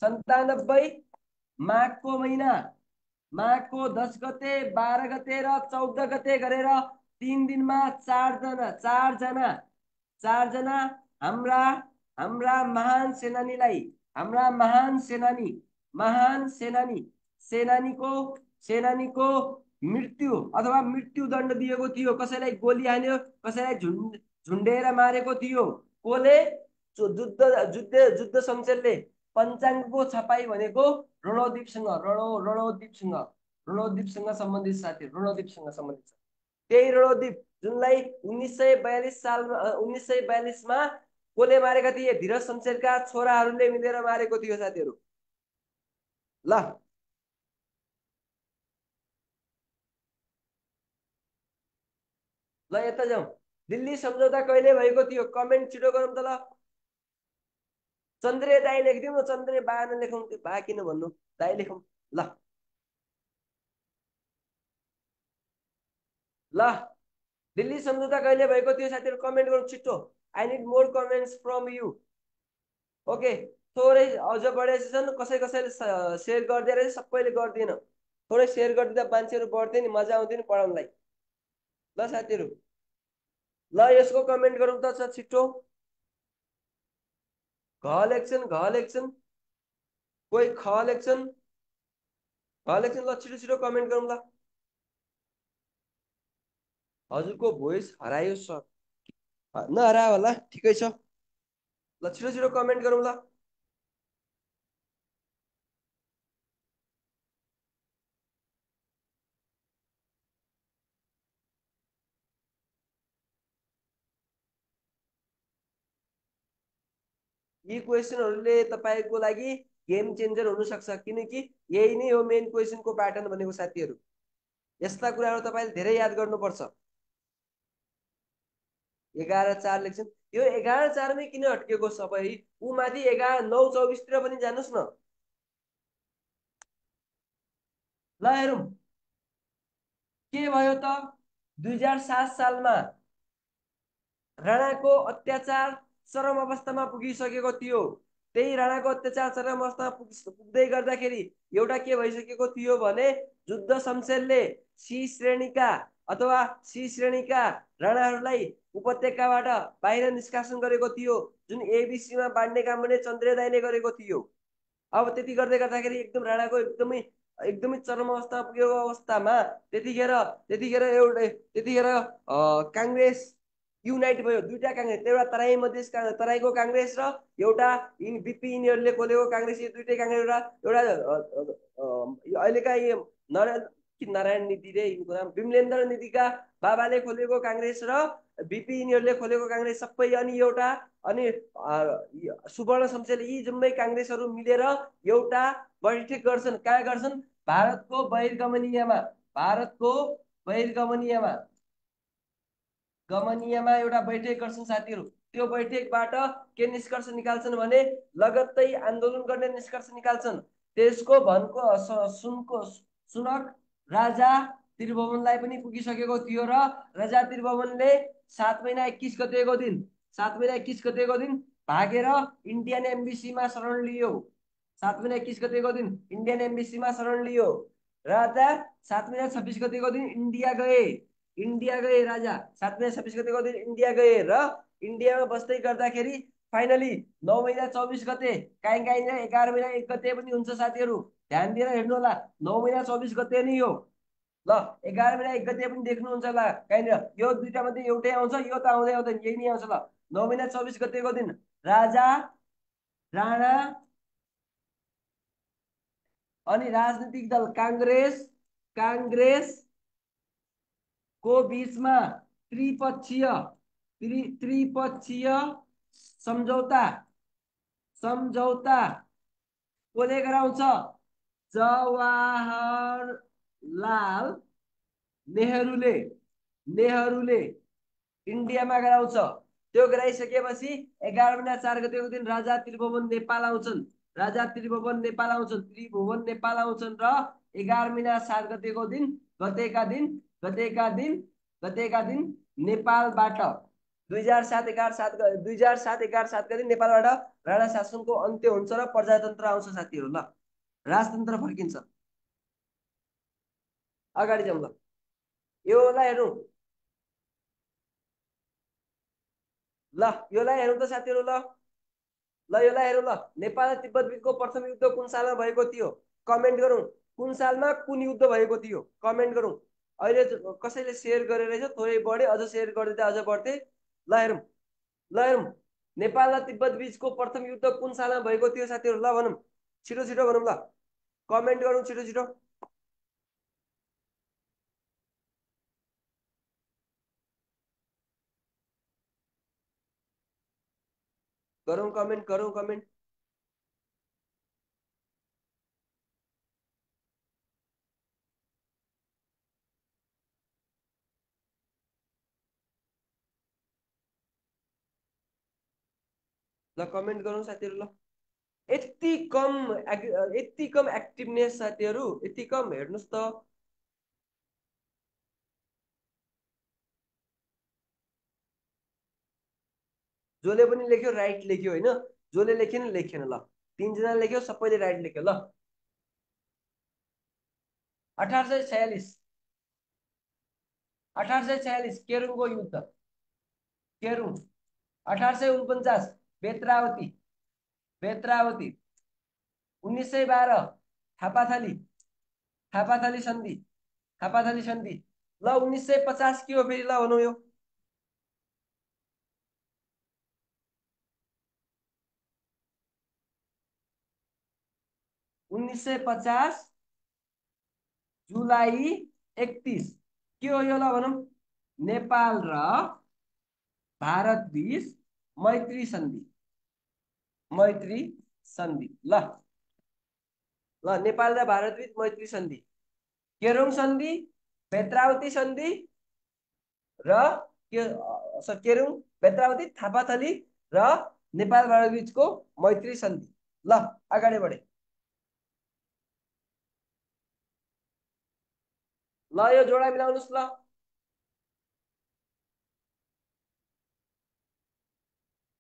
सन्तानब्बे माघको महिना, माघको दस गते बाह्र गते र चौध गते गरेर तीन दिनमा चार जना चार जना चार जना हाम्रा हाम्रा महान सेनानीलाई हाम्रा महान सेनानी महान सेनानी सेनानीको सेनानीको मृत्यु अथवा मृत्युदण्ड दिएको थियो। कसैलाई गोली हान्यो, कसैलाई झुन्ड झुन्डेर मारेको थियो। कोले जुद्ध जुद्ध जुद्ध शमशेरले पञ्चाङ्गको छपाई भनेको रणोद्दीपसँग रणो रणोद्दीपसँग रणोद्दीपसँग सम्बन्धित साथी रणोद्दीपसँग सम्बन्धित छ। त्यही रणोद्दीप जुनलाई उन्नीस सय बयालिस साल उन्नीस सय बयालिसमा कोले मारेका थिए, धीरज शमशेरका छोराहरूले मिलेर मारेको थियो साथीहरू। ल ल यता जाऊ, दिल्ली सम्झौता कहिले भएको थियो, कमेन्ट छिटो गरौँ त ल। चन्द्रे दाई लेखिदिउँ न, चन्द्रे बा नलेखौँ, त्यो बा किन भन्नु, दाई लेखौँ ल। ल दिल्ली सम्झौता कहिले भएको थियो साथीहरु, कमेन्ट गरौँ छिटो। I need more comments from you. Okay थोरै अझ बढे छन्, कसै कसैले सेयर गरिदिए रहेछ, सबैले गर्दिएन, थोरै सेयर गरिदिँदा मान्छेहरु बढ्थे नि, मजा आउँथ्यो नि पढाउनलाई। ल साथीहरु ल यसको कमेन्ट गरौँ त छिटो। घ लेख्छन् घ लेख्छन् कोही, ख लेख्छन् घ लेख्छन्। ल छिटो छिटो कमेन्ट गरौँ ल। हजुरको भोइस हरायो सर, नहरा होला ठिकै छ। ल छिटो छिटो कमेन्ट गरौँ ल। यी क्वेश्चनहरुले तपाईको लागि गेम चेन्जर हुन सक्छ, किनकि यही नै हो मेन क्वेश्चनको प्याटर्न भनेको साथीहरु। यस्ता कुराहरु तपाईले धेरै याद गर्नुपर्छ। एघार चार लेख्छन्, यो एघार चार मै किन अड्केको सबै, उ माथि एघार नौ चौबिस तिर पनि जानुस् न। ल हेरौं के भयो त, दुई हजार सात सालमा राणाको अत्याचार चरम अवस्थामा पुगिसकेको थियो। त्यही राणाको अत्याचार चरम अवस्थामा पुग्दै गर्दाखेरि एउटा के भइसकेको थियो भने, जुद्ध शमशेरले सी श्रेणीका अथवा सी श्रेणीका राणाहरूलाई उपत्यकाबाट बाहिर निष्कासन गरेको थियो, जुन एबीसीमा बाँड्ने काम भने चन्द्रदेव दाइले गरेको थियो। अब त्यति गर्दै गर्दाखेरि एकदम राणाको एकदमै एकदमै चरम अवस्थामा पुगेको अवस्थामा त्यतिखेर त्यतिखेर एउटा त्यतिखेर काङ्ग्रेस युनाइट भयो दुईटा कांग्रेस एउटा तराई मधेस तराईको कांग्रेस र एउटा इन बीपी इनहरुले खोलेको कांग्रेस यो दुईटै कांग्रेस र एउटा अहिलेका नारायण नीति रे इनको नाम विमलेन्द्र नीतिका बाबाले खोलेको कांग्रेस र बीपी इनहरुले खोलेको कांग्रेस सबै अनि एउटा अनि सुवर्ण शमशेरले यी जम्मै कांग्रेसहरु मिलेर एउटा बैठक गर्छन् काय गर्छन् भारतको बहिर्गमनीयमा भारतको बहिर्गमनीयमा गमनीयमा एउटा बैठक गर्छन् साथीहरु त्यो बैठकबाट के निष्कर्ष निकाल्छन् भने लगत्तै आन्दोलन गर्ने निष्कर्ष निकाल्छन् त्यसको भनको सुनको सुनक राजा त्रिभुवनलाई पनि पुगिसकेको थियो र राजा त्रिभुवनले सात महिना एक्कीस गतेको दिन सात महिना एक्कीस गतेको दिन भागेर इन्डियन एम्बेसीमा शरण लियो सात महिना एक्कीस गतेको दिन इन्डियन एम्बेसीमा शरण लियो राजा सात महिना छब्बीस गतेको दिन इन्डिया गए इन्डिया गए राजा सात महिना छब्बीस गतेको दिन इन्डिया गए र इन्डियामा बस्दै गर्दाखेरि फाइनली नौ महिना चौबीस गते काहीँ काहीँ एघार महिना एक गते पनि हुन्छ साथीहरु ध्यान दिएर हेर्नु होला नौ महिना चौबीस गते नै हो ल एघार महिना एक गते पनि देख्नुहुन्छ होला काहीँ यो दुईटा मध्ये एउटै आउँछ यो त आउँदै आउँदैन यही नै आउँछ ल नौ महिना चौबीस गतेको दिन राजा राणा अनि राजनीतिक दल कांग्रेस कांग्रेस को बीचमा त्रिपक्षीय त्रिपक्षीय समझौता समझौता कोले गराउँछ जवाहरलाल नेहरूले नेहरूले इन्डियामा गराउँछ त्यो गराइसकेपछि एघार महिना चार गतेको दिन राजा त्रिभुवन नेपाल आउँछन् राजा त्रिभुवन नेपाल आउँछन् त्रिभुवन नेपाल आउँछन् र एघार महिना सात गतेको दिन गतेका दिन गतेका दिन गतेका दिन नेपालबाट दुई हजार सात एघार सात दुई हजार सात एघार सातका दिन नेपालबाट राणा शासनको अन्त्य हुन्छ र प्रजातन्त्र आउँछ साथीहरु ल राजतन्त्र फर्किन्छ अगाडि जाउँ ल यो होला हेरौ ल योलाई हेरौ त साथीहरु ल ल योलाई हेरौ ल नेपाल र तिब्बत बीचको प्रथम युद्ध कुन सालमा भएको थियो कमेन्ट गरौँ कुन सालमा कुन युद्ध भएको थियो कमेन्ट गरौँ अहिले कसैले शेयर गरिरहेछ थोरै बढे अझ शेयर गर्दै अझ बढ्दै ल हेरौँ ल हेरौँ नेपाल र तिब्बत बीचको प्रथम युद्ध कुन सालमा भएको थियो साथीहरु ल भनौँ छिटो छिटो भनौँ ल कमेन्ट गरौँ छिटो छिटो गरौँ कमेन्ट गरौँ कमेन्ट ल कमेन्ट गरौँ साथीहरु ल यति कम यति कम एक्टिभनेस साथीहरु यति कम हेर्नुस् त जोले पनि लेख्यो राइट लेख्यो हैन जोले लेखेन लेखेन ल तीन जना लेख्यो सबैले राइट लेख्यो ल अठार सय छयालिस अठार सय छयालिस केरुङको युद्ध केरुङ अठार सय उनन्चास बेत्रावती बेत्रावती उन्नीस सौ बाहर थापाथली थापाथली सन्धि थापाथली सन्धि ल उन्नीस सौ पचास के हो फिर ल भनौं यो उन्नीस सौ पचास जुलाई एकतीस के हो यो ल भनौं नेपाल र भारत बीच मैत्री सन्धि मैत्री सन्धि ल ल नेपाल र भारत बीच मैत्री सन्धि केरुङ सन्धि बेत्रावती सन्धि र केरुङ बेत्रावती थापाथली र नेपाल भारत बीचको मैत्री सन्धि ल अगाडि बढे ल यो जोडा मिलाउनुस् ल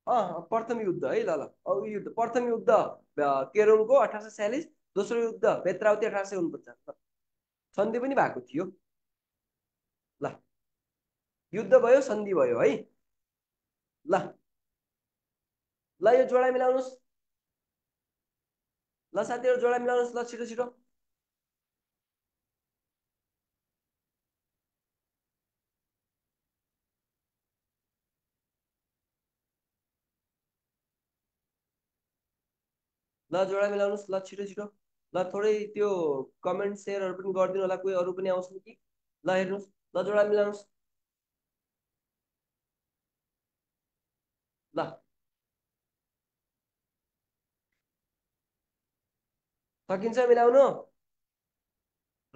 अ प्रथम युद्ध है ल ल युद्ध प्रथम युद्ध केरुङको अठार सय छयालिस दोस्रो युद्ध बेत्रावती अठार सय उनन्चास सन्धि पनि भएको थियो ल युद्ध भयो सन्धि भयो है ल ल यो जोडा मिलाउनुस् ल साथीहरु जोडा मिलाउनुस् ल छिटो छिटो ल जोडा मिलाउनुस् ल छिटो छिटो ल थोरै त्यो कमेन्ट शेयरहरु पनि गर्दिनु होला कुनै अरु पनि आउँछन् कि ल हेर्नुस् ल जोडा मिलाउनुस् ल सकिन्छ मिलाउनु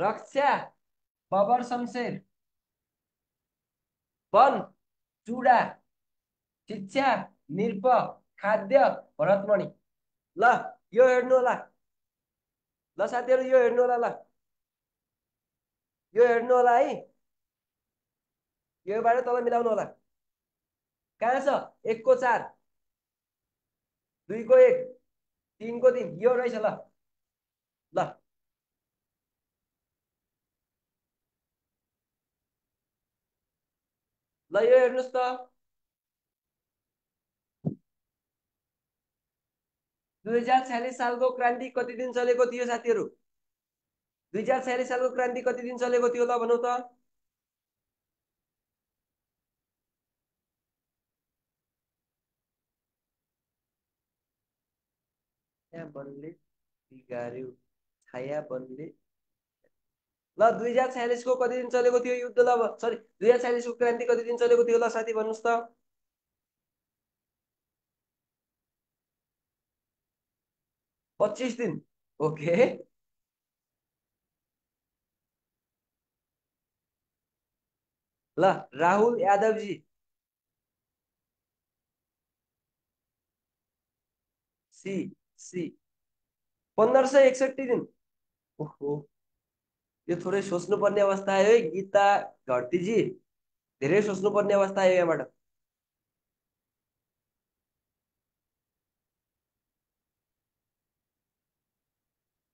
रक्षा बबर शमशेर वन चूड़ा शिक्षा निरप खाद्य भरतमणि ल यो हेर्नु होला ल साथीहरु यो हेर्नु होला ल यो हेर्नु होला है यो बारे तल मिलाउनु होला कहाँ छ एक को चार दुई को एक तीन को तीन यो रहेछ ल ल ल यो हेर्नुस् त दुई हजार छयालिस साल को क्रांति कति दिन चलेको थियो साथीहरु दुई हजार छयालिस साल को क्रांति कति दिन चलेको थियो ल भन्नु त छाया बनले बिगार्यो छाया बनले ल दुई हजार छयालिस को कति दिन चलेको थियो युद्ध ल सरी दुई हजार छयालिस को क्रांति कति दिन चलेको थियो ल साथी भन्नुस् त पच्चीस दिन ओके ल राहुल यादव जी सी सी पंद्रह सौ एकसठी दिन ओहो ये थोड़े सोच्नु पर्ने अवस्था आयो गीता घटी जी धेरै सोच्नु पर्ने अवस्था आयो यहाँ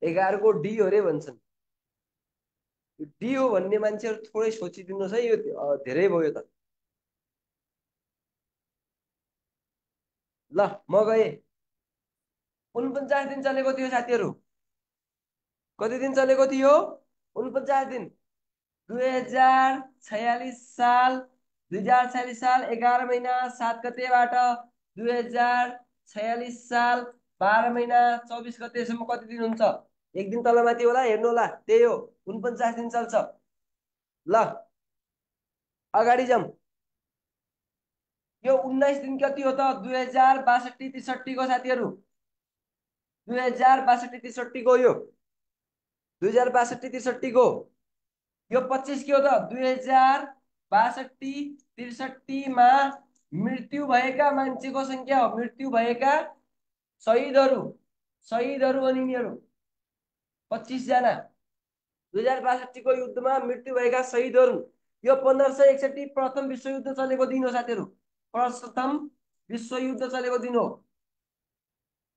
एगार को डी हो रे भन्छन् डी हो भन्ने मान्छेहरु थोरै सोचिदिनुस् है यो धेरै भयो त ल म गए उनन्चास दिन चलेको थियो साथीहरु कति दिन चलेको थियो उनन्चास दिन दुई हजार छयालिस साल दुई हजार छयालिस साल एघार महिना सात गतेबाट दुई हजार छयालिस साल बाह्र महिना चौबिस गतेसम्म कति दिन हुन्छ एक दिन तलमाथि होला हेर्नु होला त्यही हो उनन्चास दिन चल्छ ल अगाडि जाम यो उन्नाइस दिन कति हो त दुई हजार बासठी त्रिसठी को साथीहरु दुई हजार बासठी त्रिसठी को यो दुई हजार बासठी त्रिसठी को यो पच्चीस के हो त दुई हजार बासठी त्रिसठी मा मृत्यु भएका मान्छेको संख्या हो मृत्यु भएका शहीदहरु शहीदहरु अनि यिनीहरु पच्चीस जना दुई हजार बासठी को युद्धमा मृत्यु भएका शहीदहरु यो पन्ध्र सय एकसठी प्रथम विश्वयुद्ध चलेको दिन हो साथीहरु प्रथम विश्वयुद्ध चलेको दिन हो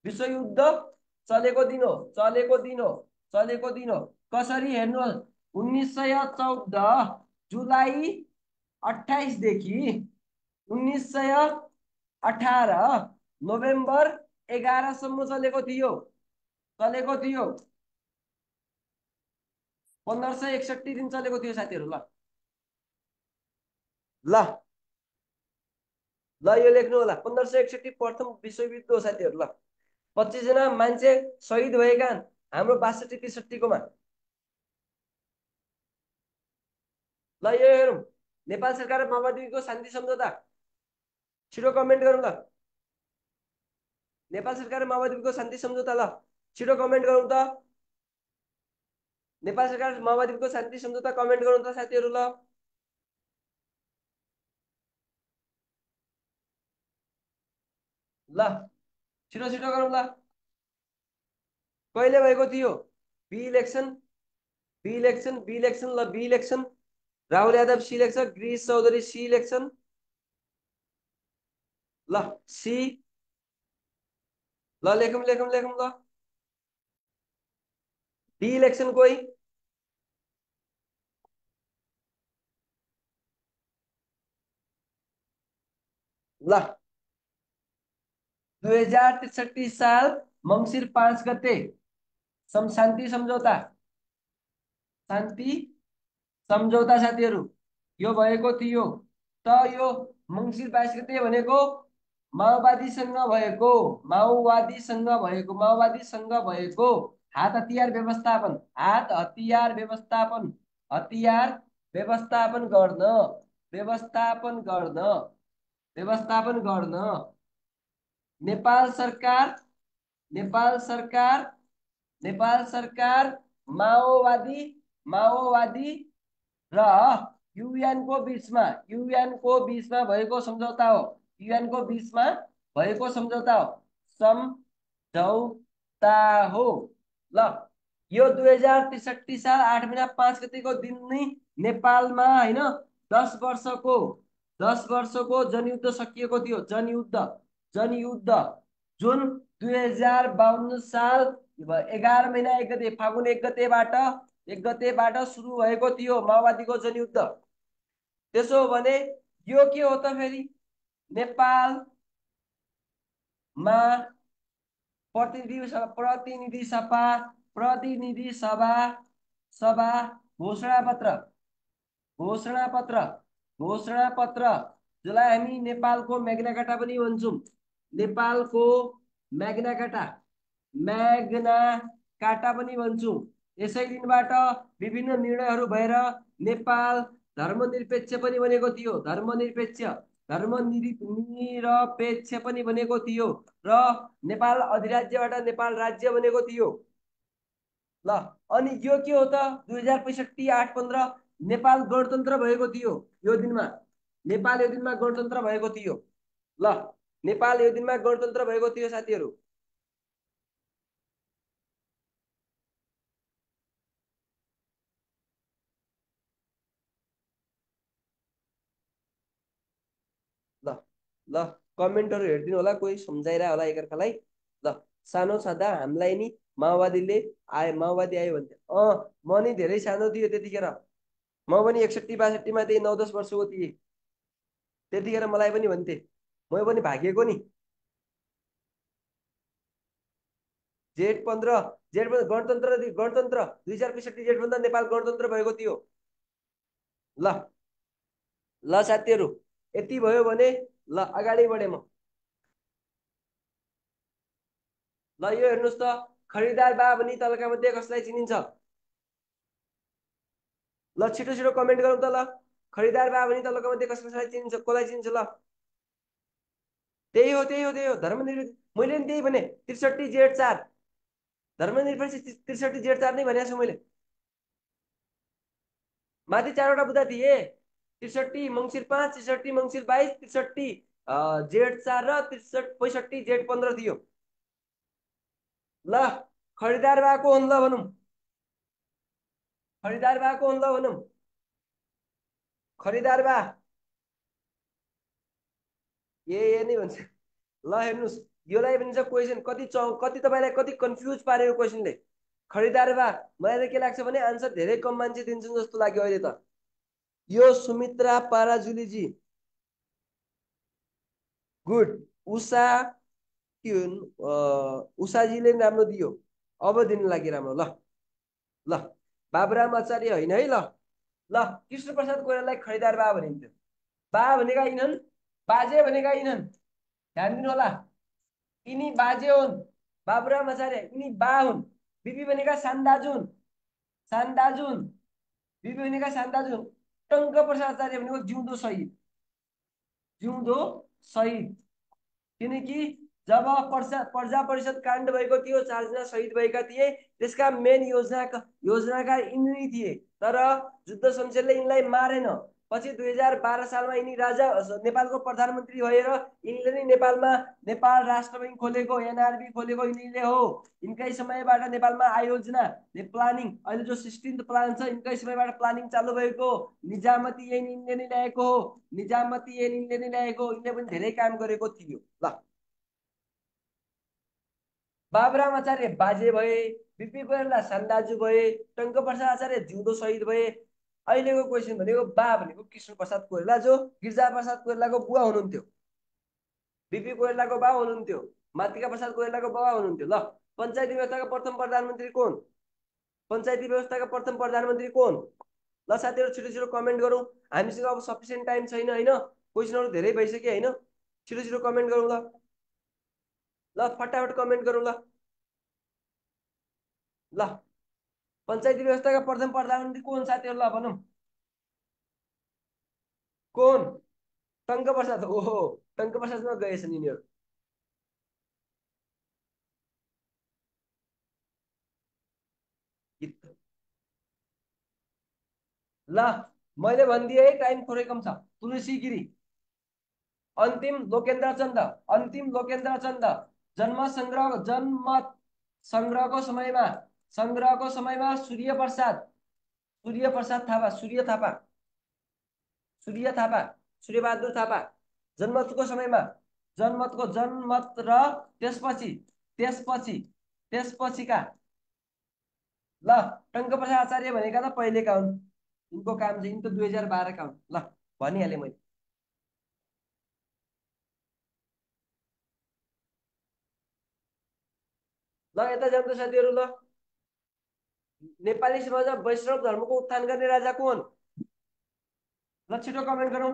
विश्वयुद्ध चलेको दिन हो चलेको दिन हो चलेको दिन हो कसरी हेर्नुहोस् उन्नाइस सय चौध जुलाई अट्ठाइस देखि उन्नाइस सय अठार नोभेम्बर एघार सम्म चलेको थियो चलेको थियो पंद्रह सौ एकसठी दिन चलेको थियो साथीहरु ल ल ल यो लेख्नु होला पंद्रह सौ एकसठी प्रथम विश्वयुद्ध हो साथीहरु ल पच्चीस जना मान्छे शहीद भएका हाम्रो बासठी त्रिसठी कोमा ल यो हेरौं नेपाल सरकार र माओवादीको शान्ति सम्झौता छिटो कमेन्ट गरौँ ल नेपाल सरकार माओवादीको शान्ति सम्झौता ल छिटो कमेन्ट गरौँ त नेपाल सरकार माओवादीको शान्ति सम्झौता कमेन्ट गरौँ त साथीहरु ल ल छिटो छिटो गरौँ ल कहिले भएको थियो B election B election B election ल B election Rahul Yadav C election Girish Chaudhary C election ल सी ल लेखम लेखम लेखम ल डी इलेक्सन कोई ल दुई हजार त्रिसठी साल मंसिर पांच गते शान्ति सम्झौता शान्ति सम्झौता साथीहरु यो भएको थियो त यो मंसिर बाइस गते भनेको माओवादीसँग भएको माओवादीसँग भएको माओवादीसँग भएको हात हतियार व्यवस्थापन हात हतियार व्यवस्थापन हतियार व्यवस्थापन गर्न व्यवस्थापन गर्न व्यवस्थापन गर्न नेपाल सरकार नेपाल सरकार नेपाल सरकार माओवादी माओवादी र यूएन को बीचमा यूएन को बीचमा भएको सम्झौता हो यूएन को बीचमा भएको सम्झौता हो सम्झौता हो ल यो दुई हजार त्रिसठी साल आठ महिना पाँच गतेको दिन नै नेपालमा हैन दस वर्षको दस वर्षको जनयुद्ध सकिएको थियो जनयुद्ध जनयुद्ध जुन दुई हजार बाउन्न साल एघार महिना एक गते फागुन एक गतेबाट एक गतेबाट सुरु भएको थियो माओवादीको जनयुद्ध। त्यसो भने यो के हो त फेरि नेपालमा प्रतिनिधि प्रतिनिधि सभा प्रतिनिधि सभा सभा घोषणा पत्र घोषणा पत्र घोषणा पत्र जसलाई हामी नेपालको मैग्ना कार्टा पनि भन्छौं नेपालको मैग्ना कार्टा मैग्ना कार्टा पनि भन्छौं यसै दिनबाट विभिन्न निर्णयहरू भएर नेपाल धर्मनिरपेक्ष पनि बनेको थियो धर्मनिरपेक्ष धर्मनिरपेक्ष पनि बनेको थियो र नेपाल अधिराज्यबाट नेपाल राज्य बनेको थियो। ल अनि यो के हो त दुई हजार पैंसठी आठ पन्ध्र नेपाल गणतन्त्र भएको थियो यो दिनमा नेपाल यो दिनमा गणतन्त्र भएको थियो ल नेपाल यो दिनमा गणतन्त्र भएको थियो साथीहरू। ल कमेन्टहरु हेर्दिनु होला कोही समझाइरा होला एकअर्कालाई ल सानो छदा हामीलाई नि माओवादीले आए माओवादी आयो भन्छ अ म नि धेरै सानो थियो त्यतिखेर म पनि एकसट्ठी बासट्ठी मा त्यही नौ दस वर्षको थिए त्यतिखेर मलाई पनि भन्थे म पनि भागेको नि जेठ पन्ध्र जेठ पन्ध्र गणतन्त्र गणतन्त्र दुई हजार पैंसठी जेठ पन्ध्र नेपाल गणतन्त्र भएको थियो। ल ल साथीहरु यति भयो भने ल अगाडि बढे म ल यो हेर्नुस् त खरिदार बा भनी तलका मध्ये कसलाई चिनिन्छ ल छिटो छिटो कमेन्ट गरौँ त ल खरिदार बा भनी तलका मध्ये कसलाई चिनिन्छ कसलाई चिनिन्छ ल त्यही हो त्यही हो त्यही हो धर्मनिरपेक्ष मैले नि त्यही भने त्रिसठी जेठ चार धर्मनिरपेक्ष त्रिसठी जेठ चार नै भनेको छु मैले माथि चारवटा बुदा थिए त्रिसठी मंसिर पांच त्रिसठी मंसिर बाईस त्रिसठी जेठ चार त्रिसठ पैंसठी जेठ पंद्रह थियो ल खरीदार भएको हुन ल भनौं खरीदार भएको हुन ल भनौं खरीदार बा ए ए नि भन्छ ल हेर्नुस् योलाई पनि छ क्वेशन कति चौ कति तपाईलाई कति कन्फ्युज पारे यो क्वेशनले खरीदार बा मलाई के लाग्छ भने आन्सर धेरै कम मान्छे दिन्छन् जस्तो लाग्यो अहिले त यो सुमित्रा पाराजुली जी गुड उषा उषा जी ले राम्रो दियो अब दिन लागि राम्रो ल ल बाबुराम आचार्य हैन है ल ल कृष्ण प्रसाद कोइरालालाई खरीदार बा भनिन्छ बा भनेका यिनन् बाजे भनेका यिनन् ध्यान दिनु होला यिनी बाजे हुन् बाबुराम आचार्य यिनी बा हुन् बिबी भनेका सान्दाजुन सान्दाजुन बिबी भनेका सान्दाजुन टंक प्रसाद आचार्य भनेको जिउँदो शहीद जिउँदो शहीद किनकि जब प्रजा परिषद काण्ड भएको थियो चार जना शहीद भएका थिए त्यसका मेन योजना योजनाकार यिनी थिए तर जुद्ध शमशेरले यिनलाई मारेन पछि दुई हजार बाह्र सालमा यिनी राजा नेपालको प्रधानमन्त्री भएर यिनले नै नेपालमा नेपाल राष्ट्र बैंक खोलेको एनआरबी खोलेको यिनीले हो यिनकै समयबाट नेपालमा आयोजना ने प्लानिङ अहिले जो सोह्रौं प्लान छ यिनकै समयबाट प्लानिङ चालु भएको निजामती यिनीले नै ल्याएको हो निजामती यिनीले नै ल्याएको यिनले पनि धेरै काम गरेको थियो। ल बाबुराम आचार्य बाजे भए बिपी कोइराला सान्दाजु भए टंक प्रसाद आचार्य जिउँदो शहीद भए अहिलेको क्वेशन भनेको बा भनेको कृष्ण प्रसाद कोइराला जो गिरिजा प्रसाद कोइरालाको बुवा हुनुहुन्थ्यो बिपी कोइरालाको बा हुनुहुन्थ्यो मातृका प्रसाद कोइरालाको बाबा हुनुहुन्थ्यो। ल पञ्चायती व्यवस्थाको प्रथम प्रधानमन्त्री कोन पञ्चायती व्यवस्थाको प्रथम प्रधानमन्त्री कोन ल साथीहरु छिटो छिटो कमेन्ट गरौँ हामीसँग अब सफिसिएन्ट टाइम छैन हैन क्वेशनहरु धेरै भइसक्यो हैन छिटो छिटो कमेंट गरौँ ल ल फटाफट कमेन्ट गरौँ ल ल पंचायती व्यवस्था का प्रथम प्रधानमंत्री कौन साथी ल भनौं कौन टंक प्रसाद ओहो टंक प्रसाद में गए यिनीहरू ल मैले भन्दिए टाइम थोरै कम छ तुलसी गिरी अन्तिम लोकेन्द्र चन्द अन्तिम लोकेन्द्र चन्द जन्म संग्रह जन्म संग्रह को समय में संग्रह को समय में सूर्य प्रसाद सूर्य प्रसाद थापा सूर्य थापा सूर्य थापा सूर्य बहादुर थापा जनमत को समय में जनमत को जनमत र त्यसपछि त्यसपछि त्यसपछि का ल टंक प्रसाद आचार्य भनेका त पहिले का हुन् इनको काम चाहिँ इनको दुई हजार बाह्र का हुन् ल भनिहाले मैले ल यता जाउँ त साथीहरु ल नेपाली समाजमा वैष्णव धर्म को उत्थान करने राजा कौन ल छिटो कमेंट करूं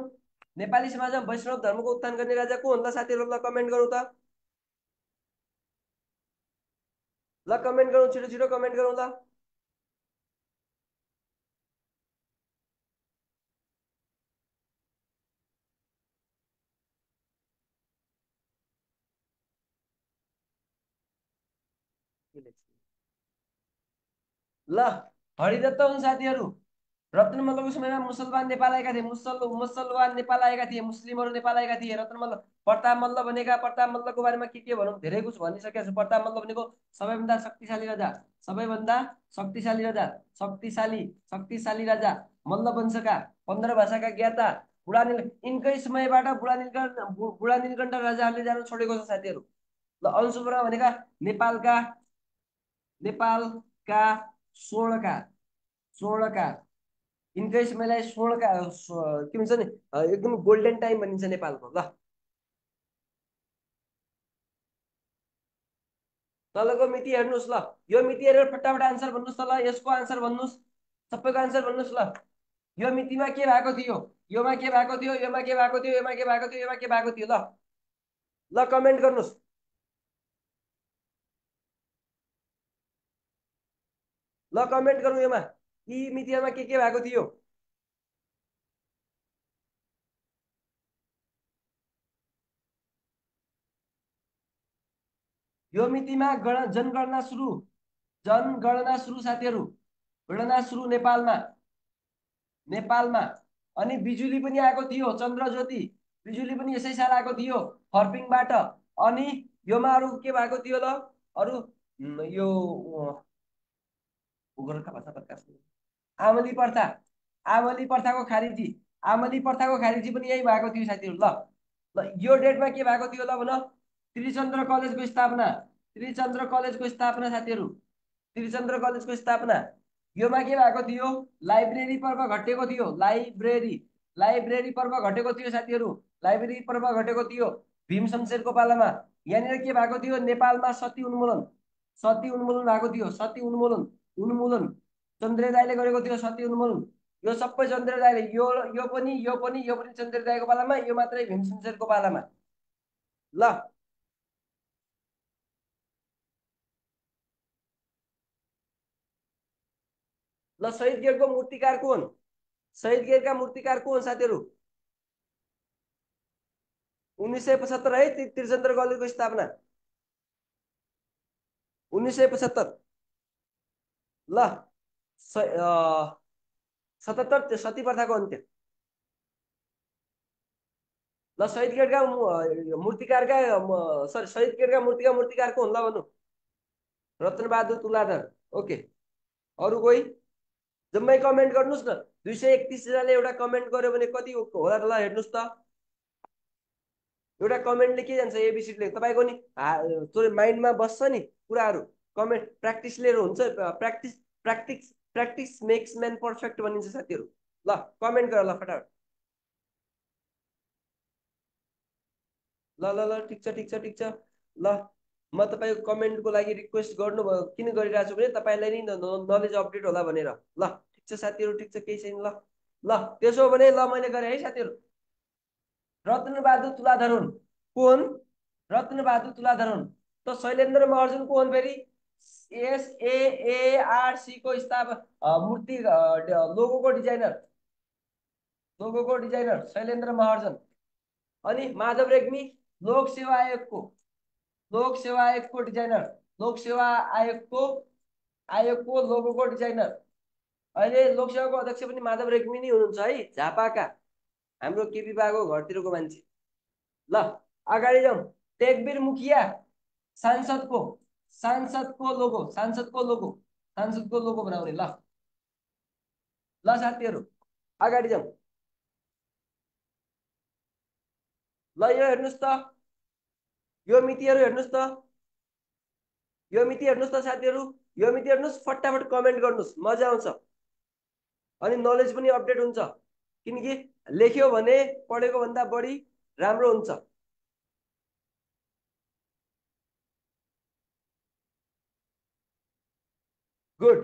नेपाली समाजमा वैष्णव धर्म को उत्थान करने राजा कौन ल साथीहरु ल कमेंट करूं त ल कमेंट करूं छिटो छिटो कमेंट करूं ल ल हरिदत्त हुन् साथीहरु रत्नमल्लको समयमा मुसलमान नेपाल आएका थिए मुसल मुसलमान नेपाल आएका थिए मुस्लिमहरु नेपाल आएका थिए रत्नमल्ल प्रताप मल्ल भनेका प्रताप मल्लको बारेमा के के भनौं धेरै कुछ भनिसकेका छु प्रताप मल्ल भनेको सबैभन्दा शक्तिशाली राजा सबैभन्दा शक्तिशाली राजा शक्तिशाली शक्तिशाली राजा मल्ल वंशका पन्ध्र भाषाका ज्ञाता बुढानील इनकै समयबाट बुढानीलकण्ठ बुढानीलकण्ठ राजाहरूले जान छोडेको छ साथीहरु ल अंशुवर्मा भनेका नेपालका नेपालका सोलह का सोलह का इनके समय सोलह का एकदम गोल्डन टाइम भाई को तल को मिति हेन लो मिति हे फटाफट आंसर भन्न इसको आंसर भन्न सब को आंसर भन्न यो मिति में के यो में के भाग थियो यो में के भाग थियो यो में के भाग थियो यो में के भाग थियो ल ल कमेंट गर्नुस् ल कमेंट करूँ ये यी मितिया में के के भएको थियो यो मिति में गण जनगणना सुरू जनगणना सुरू साथीहरु गणना सुरू नेपालमा नेपालमा अनि बिजुली पनि आएको थियो चन्द्रज्योति बिजुली पनि यसै साल आएको थियो फर्पिङबाट अनि योमा अरु के भएको थियो ल अरु यो गोरखा पत्रा प्रकाशन आमली प्रथा आमली प्रथा को खारिजी आमली प्रथा को खारिजी पनि यही भएको थियो साथीहरु ल ल यो डेटमा के भएको थियो ल भन त्रिचन्द्र कलेज को स्थापना त्रिचन्द्र कलेज को स्थापना साथीहरु त्रिचन्द्र कलेज को स्थापना योमा के भएको थियो लाइब्रेरी पर्व घटेको थियो लाइब्रेरी लाइब्रेरी पर्व घटेको थियो साथीहरु लाइब्रेरी पर्व घटेको थियो भीम शमशेरको पालामा यानेर के भएको थियो नेपालमा सती उन्मूलन सती उन्मूलन भएको थियो सती उन्मूलन उन्मूलन चन्द्रदेवले गरेको थियो सती उन्मूलन यो सबै चन्द्रदेवले यो यो पनि यो पनि यो पनि चन्द्रदेवको पालामा यो मात्रै भीमसेनको पालामा ल ल शहीद गेटको मूर्तिकार कोन शहीद गेटका मूर्तिकार कोन साथीहरु उन्नीस सौ पचहत्तर है त्रिचन्द्र कलेजको स्थापना उन्नीस सौ पचहत्तर ल सतहत्तर सती प्रथा को अंत्य ल शहीद गेट का मूर्तिकार का सॉरी शहीद गेट का मूर्ति का मूर्तिकार को ल भनौं रत्न बहादुर तुलाधर ओके अरु कोही जम्मै कमेंट गर्नुस् न दुई सौ एकतीस जनाले एउटा कमेंट गर्यो भने कति होला होला हेर्नुस् त एउटा कमेन्टले के जान्छ एबीसीले तपाईको नि थोरै माइन्डमा बस्छ नि कुराहरु कमेंट प्रैक्टिस लिएर हुन्छ practice practice practice makes man perfect भनिन्छ साथीहरु ल कमेंट गर ल फटाफट ल ल ल ठीक छ ठीक छ ठीक छ ल म तपाईको कमेंट को लागि रिक्वेस्ट गर्नु भयो किन गरिराछु भने तपाईलाई नि नलेज अपडेट होला भनेर ल ठीक छ साथीहरु ठीक छ केही छैन ल ल त्यसो भने ल मैले गरे है साथीहरु रत्नबहादुर तुलाधर हुन् कौन? रत्न बहादुर तुलाधर। तो शैलेन्द्र महर्जन कौन? फेरी S A A R C को स्थापना मूर्ति लोगो को डिजाइनर लोगो को डिजाइनर शैलेन्द्र महर्जन। अनि माधव रेग्मी लोक सेवा आयोग को लोक सेवा आयोग को डिजाइनर लोक सेवा आयोग को आयोग को लोगो को डिजाइनर। अहिले लोक सेवा को अध्यक्ष पनि माधव रेग्मी नै हुनुहुन्छ है, झापाका हाम्रो केपी बाको घरतिरको मान्छे। ल अगाडि जाऊ। टेकबीर मुखिया सांसद को सांसद को लोगो सांसद को लोगो सांसद को लोगो बनाउने। ल ल साथीहरु अगाडि जाऊ। ल यो हेर्नुस् त, यो मितिहरु हेर्नुस् त, यो मिति हेर्नुस् त साथीहरु, यो मिति हेर्नुस्। फटाफट कमेन्ट गर्नुस्, मजा आउँछ अनि नलेज पनि अपडेट हुन्छ, किनकि लेख्यो भने पढेको भन्दा बढी राम्रो हुन्छ। Good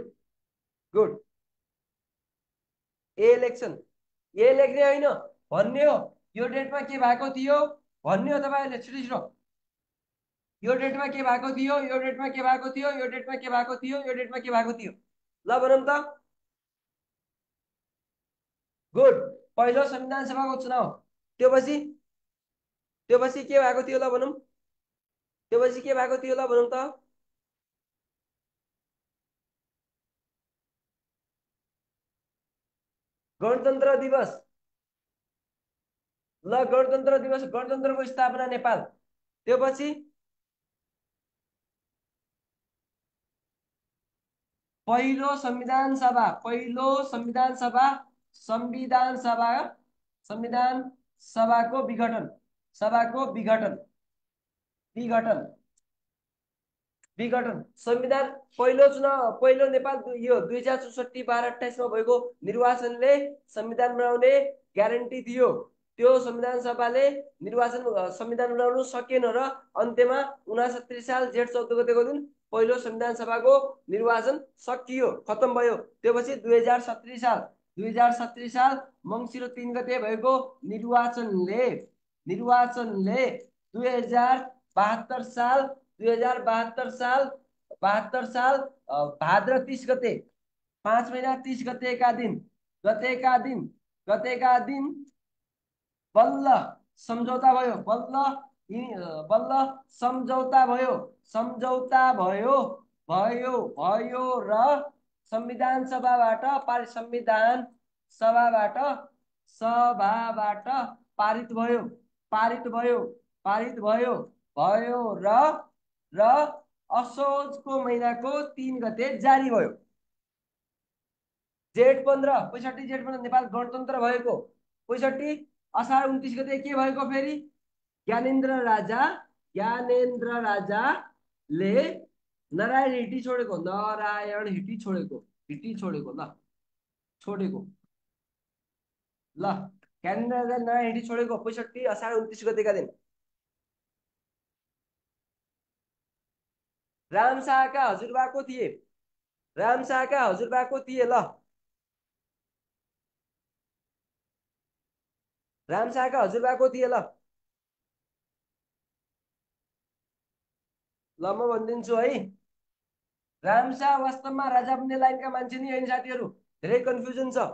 good. A election A लेख्ने होइन, भन्ने हो यो डेटमा के भएको थियो भन्ने हो। तपाईहरुले छिटो छिटो यो डेटमा के भएको थियो यो डेटमा के भएको थियो यो डेटमा के भएको थियो यो डेटमा के भएको थियो। ल भनौँ त। गुड। पहिलो संविधान सभाको चुनाव, त्यसपछि त्यसपछि के भएको थियो? ल भनौँ त्यसपछि के भएको थियो? ल भनौँ त। गणतन्त्र दिवस। ल गणतन्त्र दिवस, गणतन्त्रको स्थापना नेपाल। त्यसपछि पहिलो संविधान सभा पहिलो संविधान सभा संविधान सभा संविधान सभाको विघटन सभाको विघटन विघटन विघटन संविधान। पहिलो चुनाव पहिलो नेपाल यो दुई हजार चौसठी बाह्र अट्ठाइस में भएको निर्वाचनले संविधान बनाउने ग्यारेन्टी दियो। त्यो संविधान सभाले निर्वाचन संविधान बनाउन सकेन र अन्त्यमा उनसत्तरी साल जेठ चौध गतेको दिन पहिलो संविधान सभाको निर्वाचन सकियो, खत्म भयो। त्यसपछि दुई हजार सत्तरी साल दुई हजार सत्तरी साल मंसिर तीन गते भएको निर्वाचनले निर्वाचनले दुई हजार बहत्तर साल दुई हजार बहत्तर साल बहत्तर साल भाद्र तीस गते पांच महीना तीस गते का दिन गते का दिन गते का दिन बल्ल सम्झौता भयो बल्ल बल्ल सम्झौता भयो सम्झौता भयो भयो भयो र संविधान सभाबाट पारित संविधान सभाबाट सभाबाट पारित भयो पारित भयो पारित भयो भयो र र असोजको महिनाको तीन गते जारी भयो। जेठ पंद्रह पैंसठी जेठ पंद्रह नेपाल गणतन्त्र भएको। पैंसठी असार उन्तीस गते के भएको? फेरि ज्ञानेन्द्र राजा ज्ञानेन्द्र राजा ले नारायण हिटी छोडेको नारायण हिटी छोडेको हिटी छोडेको ल छोडेको ल ज्ञानेन्द्र राजा नारायण हिटी छोडेको पैंसठी असार उन्तीस गते का दिन। राम शाहका हजुरबाको थिए राम शाहका हजुरबाको थिए ल राम शाहका हजुरबाको थिए। ल ल म भन्दिन्छु है, राम शाह वास्तवमा राजा बन्ने लाइनका मान्छे नि हैन साथीहरु, धेरै कन्फ्युजन छ।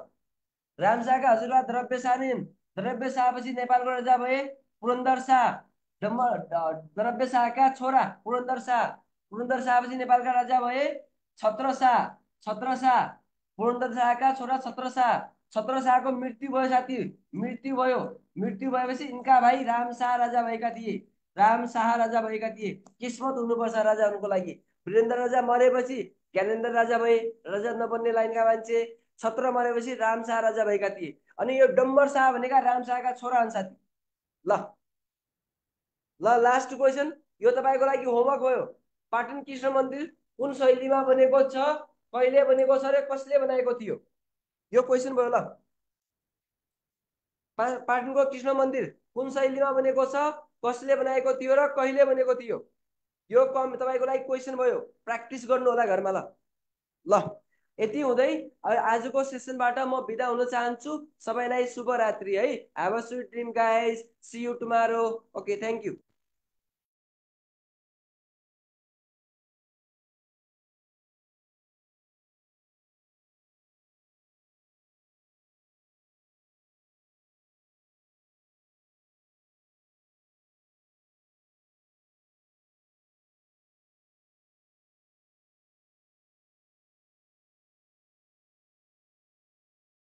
राम शाहका हजुरबा द्रव्य शाह नि द्रव्य शाहपछि नेपालको राजा भए पुरन्दर शाह। द्रव्य शाहका छोरा पुरन्दर शाह पुरन्दर शाहपछि नेपालका राजा भए छत्र शाह छत्र शाह पुरन्दर शाहका छोरा छत्र शाह। छत्र शाहको मृत्यु भयो साथी, मृत्यु भयो मृत्यु भएपछि इनका भाइ राम शाह राजा भएका थिए राम शाह राजा भएका थिए। किस्मत हुनुपर्छ राजा हुनुको लागि। वीरेन्द्र राजा मरेपछि ज्ञानेन्द्र राजा भए, राजा नबन्ने लाइनका मान्छे। छत्र मरेपछि राम शाह राजा भएका थिए। अनि यो डम्बर शाह भनेका राम शाहका छोरा हुन् साथी। ल ल लास्ट क्वेसन, यो तपाईँको लागि होमवर्क भयो। पाटन कृष्ण मन्दिर कुन शैलीमा बनेको छ, कहिले बनेको छ र कसले बनाएको थियो? यो क्वेश्चन भयो। ल पाटनको कृष्ण मन्दिर कुन शैलीमा बनेको छ, कसले बनाएको थियो र कहिले बनेको थियो? यो कम तपाईको लागि क्वेश्चन भयो। प्र्याक्टिस गर्नु होला घरमा। ल ल यति हुँदै आजको सेसनबाट म बिदा हुन चाहन्छु। सबैलाई शुभ रात्रि है। Have a sweet dream guys, see you tomorrow. Okay, thank you.